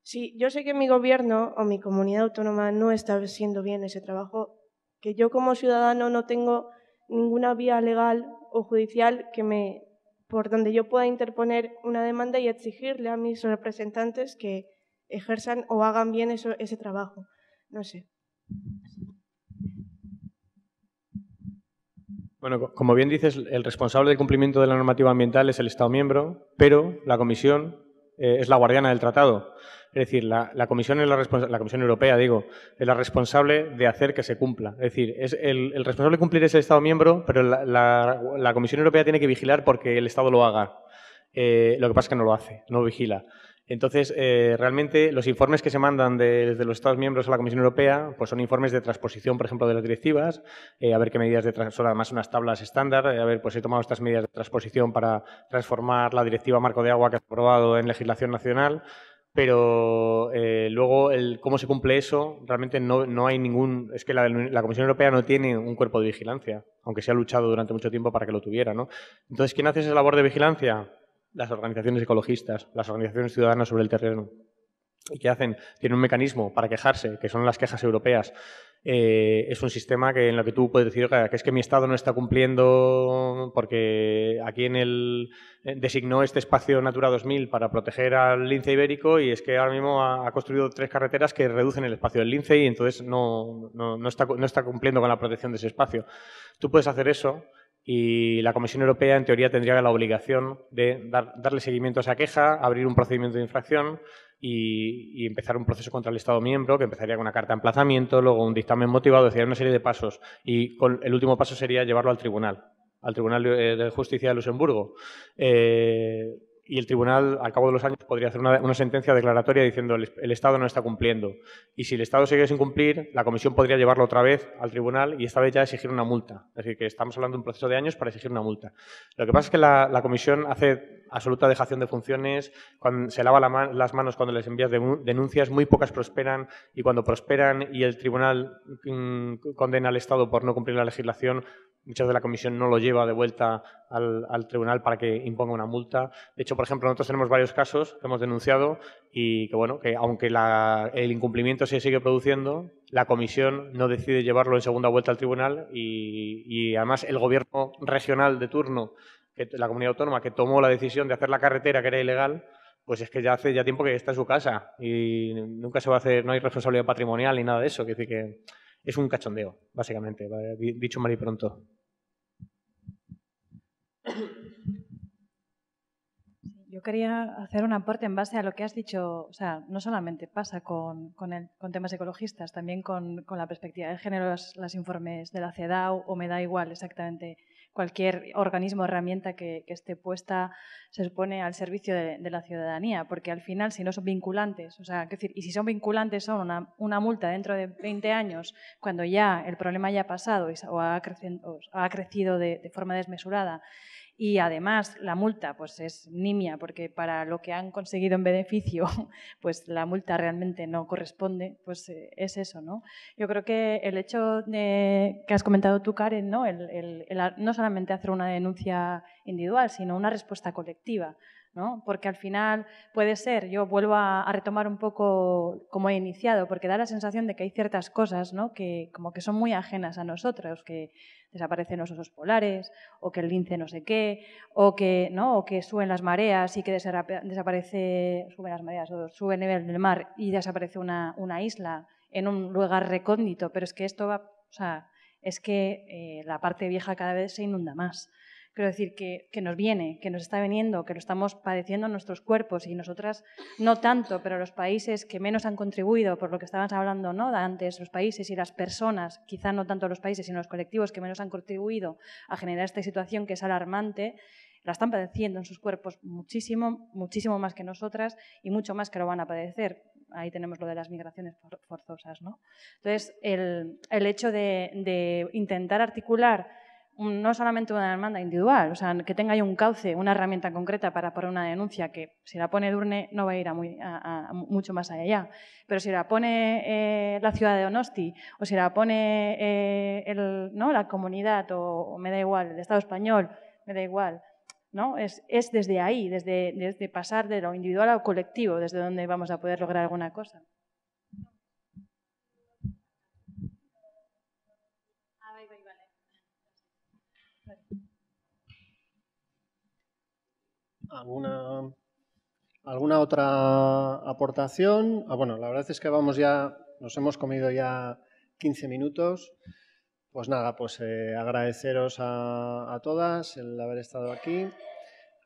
Si yo sé que mi gobierno o mi comunidad autónoma no está haciendo bien ese trabajo, que yo como ciudadano no tengo ninguna vía legal o judicial que me, por donde yo pueda interponer una demanda y exigirle a mis representantes que ejerzan o hagan bien eso, ese trabajo. No sé. Bueno, como bien dices, el responsable del cumplimiento de la normativa ambiental es el Estado miembro, pero la Comisión eh, es la guardiana del tratado. Es decir, la, la, Comisión es la, la Comisión Europea, digo, es la responsable de hacer que se cumpla. Es decir, es el, el responsable de cumplir es el Estado miembro, pero la, la, la Comisión Europea tiene que vigilar porque el Estado lo haga. Eh, lo que pasa es que no lo hace, no lo vigila. Entonces, eh, realmente los informes que se mandan de, desde los Estados miembros a la Comisión Europea pues son informes de transposición, por ejemplo, de las directivas, eh, a ver qué medidas de transposición, además unas tablas estándar, eh, a ver, pues he tomado estas medidas de transposición para transformar la directiva marco de agua que ha aprobado en legislación nacional. Pero eh, luego el cómo se cumple eso, realmente no, no hay ningún... Es que la, la Comisión Europea no tiene un cuerpo de vigilancia, aunque se ha luchado durante mucho tiempo para que lo tuviera, ¿no? Entonces, ¿quién hace esa labor de vigilancia? Las organizaciones ecologistas, las organizaciones ciudadanas sobre el terreno. ¿Y qué hacen? Tienen un mecanismo para quejarse, que son las quejas europeas. Eh, es un sistema que, en el que tú puedes decir que es que mi Estado no está cumpliendo porque aquí en el designó este espacio Natura dos mil para proteger al lince ibérico y es que ahora mismo ha, ha construido tres carreteras que reducen el espacio del lince y entonces no, no, no, está, no está cumpliendo con la protección de ese espacio. Tú puedes hacer eso y la Comisión Europea, en teoría, tendría la obligación de dar, darle seguimiento a esa queja, abrir un procedimiento de infracción y, y empezar un proceso contra el Estado miembro, que empezaría con una carta de emplazamiento, luego un dictamen motivado, es decir, una serie de pasos. Y con, el último paso sería llevarlo al tribunal, al Tribunal de Justicia de Luxemburgo. Eh, y el tribunal, al cabo de los años, podría hacer una, una sentencia declaratoria diciendo el, el Estado no está cumpliendo. Y si el Estado sigue sin cumplir, la Comisión podría llevarlo otra vez al tribunal y esta vez ya exigir una multa. Es decir, que estamos hablando de un proceso de años para exigir una multa. Lo que pasa es que la, la Comisión hace absoluta dejación de funciones, cuando se lava la man, las manos cuando les envías denuncias, muy pocas prosperan y cuando prosperan y el tribunal mmm, condena al Estado por no cumplir la legislación, muchas de la Comisión no lo lleva de vuelta al, al tribunal para que imponga una multa. De hecho, por ejemplo, nosotros tenemos varios casos que hemos denunciado y que, bueno, que aunque la, el incumplimiento se sigue produciendo, la Comisión no decide llevarlo en segunda vuelta al tribunal y, y además el Gobierno regional de turno, que, la comunidad autónoma que tomó la decisión de hacer la carretera que era ilegal, pues es que ya hace ya tiempo que está en su casa y nunca se va a hacer, no hay responsabilidad patrimonial ni nada de eso. Quiere decir que es un cachondeo, básicamente, dicho mal y pronto. Yo quería hacer un aporte en base a lo que has dicho, o sea, no solamente pasa con, con, el, con temas ecologistas, también con, con la perspectiva de género, los, los informes de la CEDAW, o me da igual exactamente, cualquier organismo o herramienta que, que esté puesta se supone al servicio de, de la ciudadanía, porque al final si no son vinculantes, o sea, decir, y si son vinculantes son una, una multa dentro de veinte años, cuando ya el problema haya pasado y, o, ha crecido, o ha crecido de, de forma desmesurada. Y además la multa pues es nimia porque para lo que han conseguido en beneficio pues la multa realmente no corresponde, pues eh, es eso, ¿no? Yo creo que el hecho de, que has comentado tú, Karen, ¿no? El, el, el, no solamente hacer una denuncia individual, sino una respuesta colectiva, ¿no? Porque al final puede ser, yo vuelvo a, a retomar un poco como he iniciado, porque da la sensación de que hay ciertas cosas, ¿no? Que como que son muy ajenas a nosotros, que desaparecen los osos polares, o que el lince no sé qué, o que, ¿no? O que suben las mareas y que desaparece, suben las mareas, o sube el nivel del mar y desaparece una, una isla en un lugar recóndito, pero es que esto va, o sea, es que eh, la parte vieja cada vez se inunda más. Quiero decir que, que nos viene, que nos está viniendo, que lo estamos padeciendo en nuestros cuerpos y nosotras no tanto, pero los países que menos han contribuido, por lo que estabas hablando, ¿no? Antes, los países y las personas, quizá no tanto los países sino los colectivos que menos han contribuido a generar esta situación que es alarmante, la están padeciendo en sus cuerpos muchísimo, muchísimo más que nosotras y mucho más que lo van a padecer. Ahí tenemos lo de las migraciones forzosas, ¿no? Entonces, el, el hecho de, de intentar articular no solamente una demanda individual, o sea, que tenga yo un cauce, una herramienta concreta para poner una denuncia que si la pone Edurne no va a ir a, muy, a, a mucho más allá, pero si la pone eh, la ciudad de Donosti o si la pone eh, el, ¿no? la comunidad o, o me da igual, el Estado español, me da igual, ¿no? Es, es desde ahí, desde, desde pasar de lo individual a lo colectivo, desde donde vamos a poder lograr alguna cosa. ¿Alguna, alguna otra aportación? Ah, bueno, la verdad es que vamos ya, nos hemos comido ya quince minutos. Pues nada, pues eh, agradeceros a, a todas el haber estado aquí. La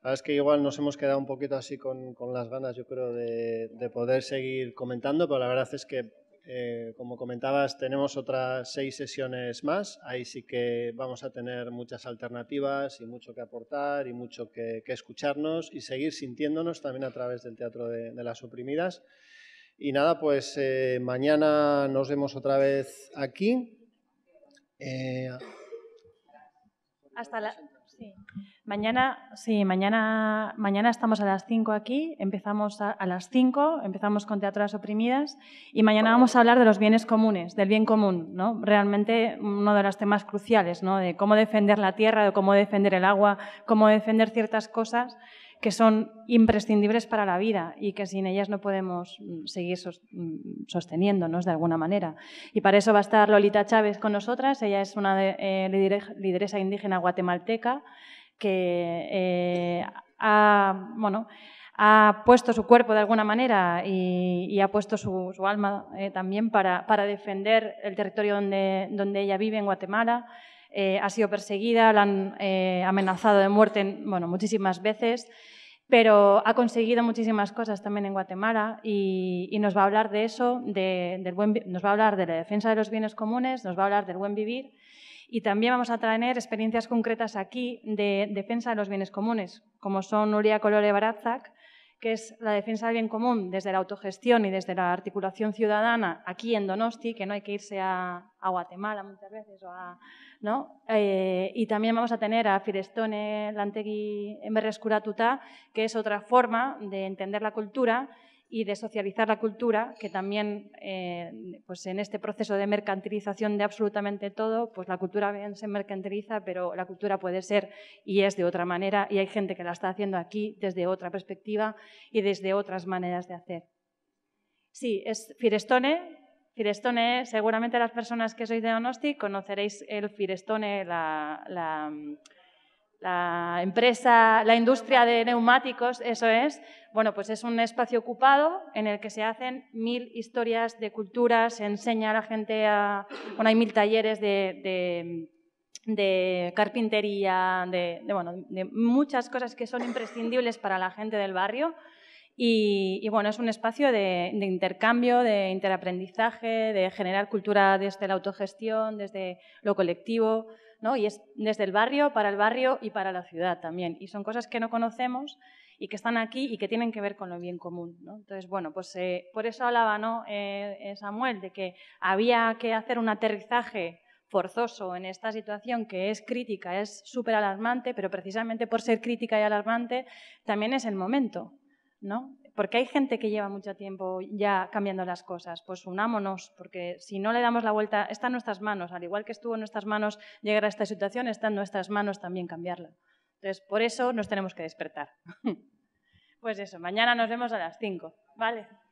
verdad es que igual nos hemos quedado un poquito así con, con las ganas, yo creo, de, de poder seguir comentando, pero la verdad es que, eh, como comentabas, tenemos otras seis sesiones más. Ahí sí que vamos a tener muchas alternativas y mucho que aportar y mucho que, que escucharnos y seguir sintiéndonos también a través del Teatro de, de las Oprimidas. Y nada, pues eh, mañana nos vemos otra vez aquí. Eh... Hasta la... Sí. Mañana, sí, mañana, mañana estamos a las cinco aquí, empezamos a, a las cinco, empezamos con Teatro de las Oprimidas y mañana vamos a hablar de los bienes comunes, del bien común, ¿no? Realmente uno de los temas cruciales, ¿no? De cómo defender la tierra, de cómo defender el agua, cómo defender ciertas cosas que son imprescindibles para la vida y que sin ellas no podemos seguir sosteniéndonos de alguna manera. Y para eso va a estar Lolita Chávez con nosotras, ella es una de, eh, lideresa indígena guatemalteca que eh, ha, bueno, ha puesto su cuerpo de alguna manera y, y ha puesto su, su alma eh, también para, para defender el territorio donde, donde ella vive en Guatemala. eh, ha sido perseguida, la han eh, amenazado de muerte bueno, muchísimas veces, pero ha conseguido muchísimas cosas también en Guatemala y, y nos va a hablar de eso, de, del buen, nos va a hablar de la defensa de los bienes comunes, nos va a hablar del buen vivir y también vamos a traer experiencias concretas aquí de defensa de los bienes comunes, como son Nuria Colore Barazak, que es la defensa del bien común desde la autogestión y desde la articulación ciudadana aquí en Donosti, que no hay que irse a, a Guatemala muchas veces, o a, ¿no? Eh, y también vamos a tener a Firestone Lantegi Berreskuratuta, que es otra forma de entender la cultura y de socializar la cultura, que también eh, pues en este proceso de mercantilización de absolutamente todo, pues la cultura bien se mercantiliza, pero la cultura puede ser y es de otra manera, y hay gente que la está haciendo aquí desde otra perspectiva y desde otras maneras de hacer. Sí, es Firestone. Firestone, seguramente las personas que sois de Donosti conoceréis el Firestone, la... la La empresa, la industria de neumáticos, eso es, bueno, pues es un espacio ocupado en el que se hacen mil historias de cultura, se enseña a la gente a, bueno, hay mil talleres de, de, de carpintería, de, de, bueno, de muchas cosas que son imprescindibles para la gente del barrio y, y bueno, es un espacio de, de intercambio, de interaprendizaje, de generar cultura desde la autogestión, desde lo colectivo, ¿no? Y es desde el barrio, para el barrio y para la ciudad también. Y son cosas que no conocemos y que están aquí y que tienen que ver con lo bien común, ¿no? Entonces, bueno, pues eh, por eso hablaba, ¿no, eh, Samuel, de que había que hacer un aterrizaje forzoso en esta situación que es crítica, es súper alarmante, pero precisamente por ser crítica y alarmante también es el momento, ¿no? Porque hay gente que lleva mucho tiempo ya cambiando las cosas, pues unámonos, porque si no le damos la vuelta, está en nuestras manos, al igual que estuvo en nuestras manos llegar a esta situación, está en nuestras manos también cambiarla. Entonces, por eso nos tenemos que despertar. Pues eso, mañana nos vemos a las cinco, ¿vale?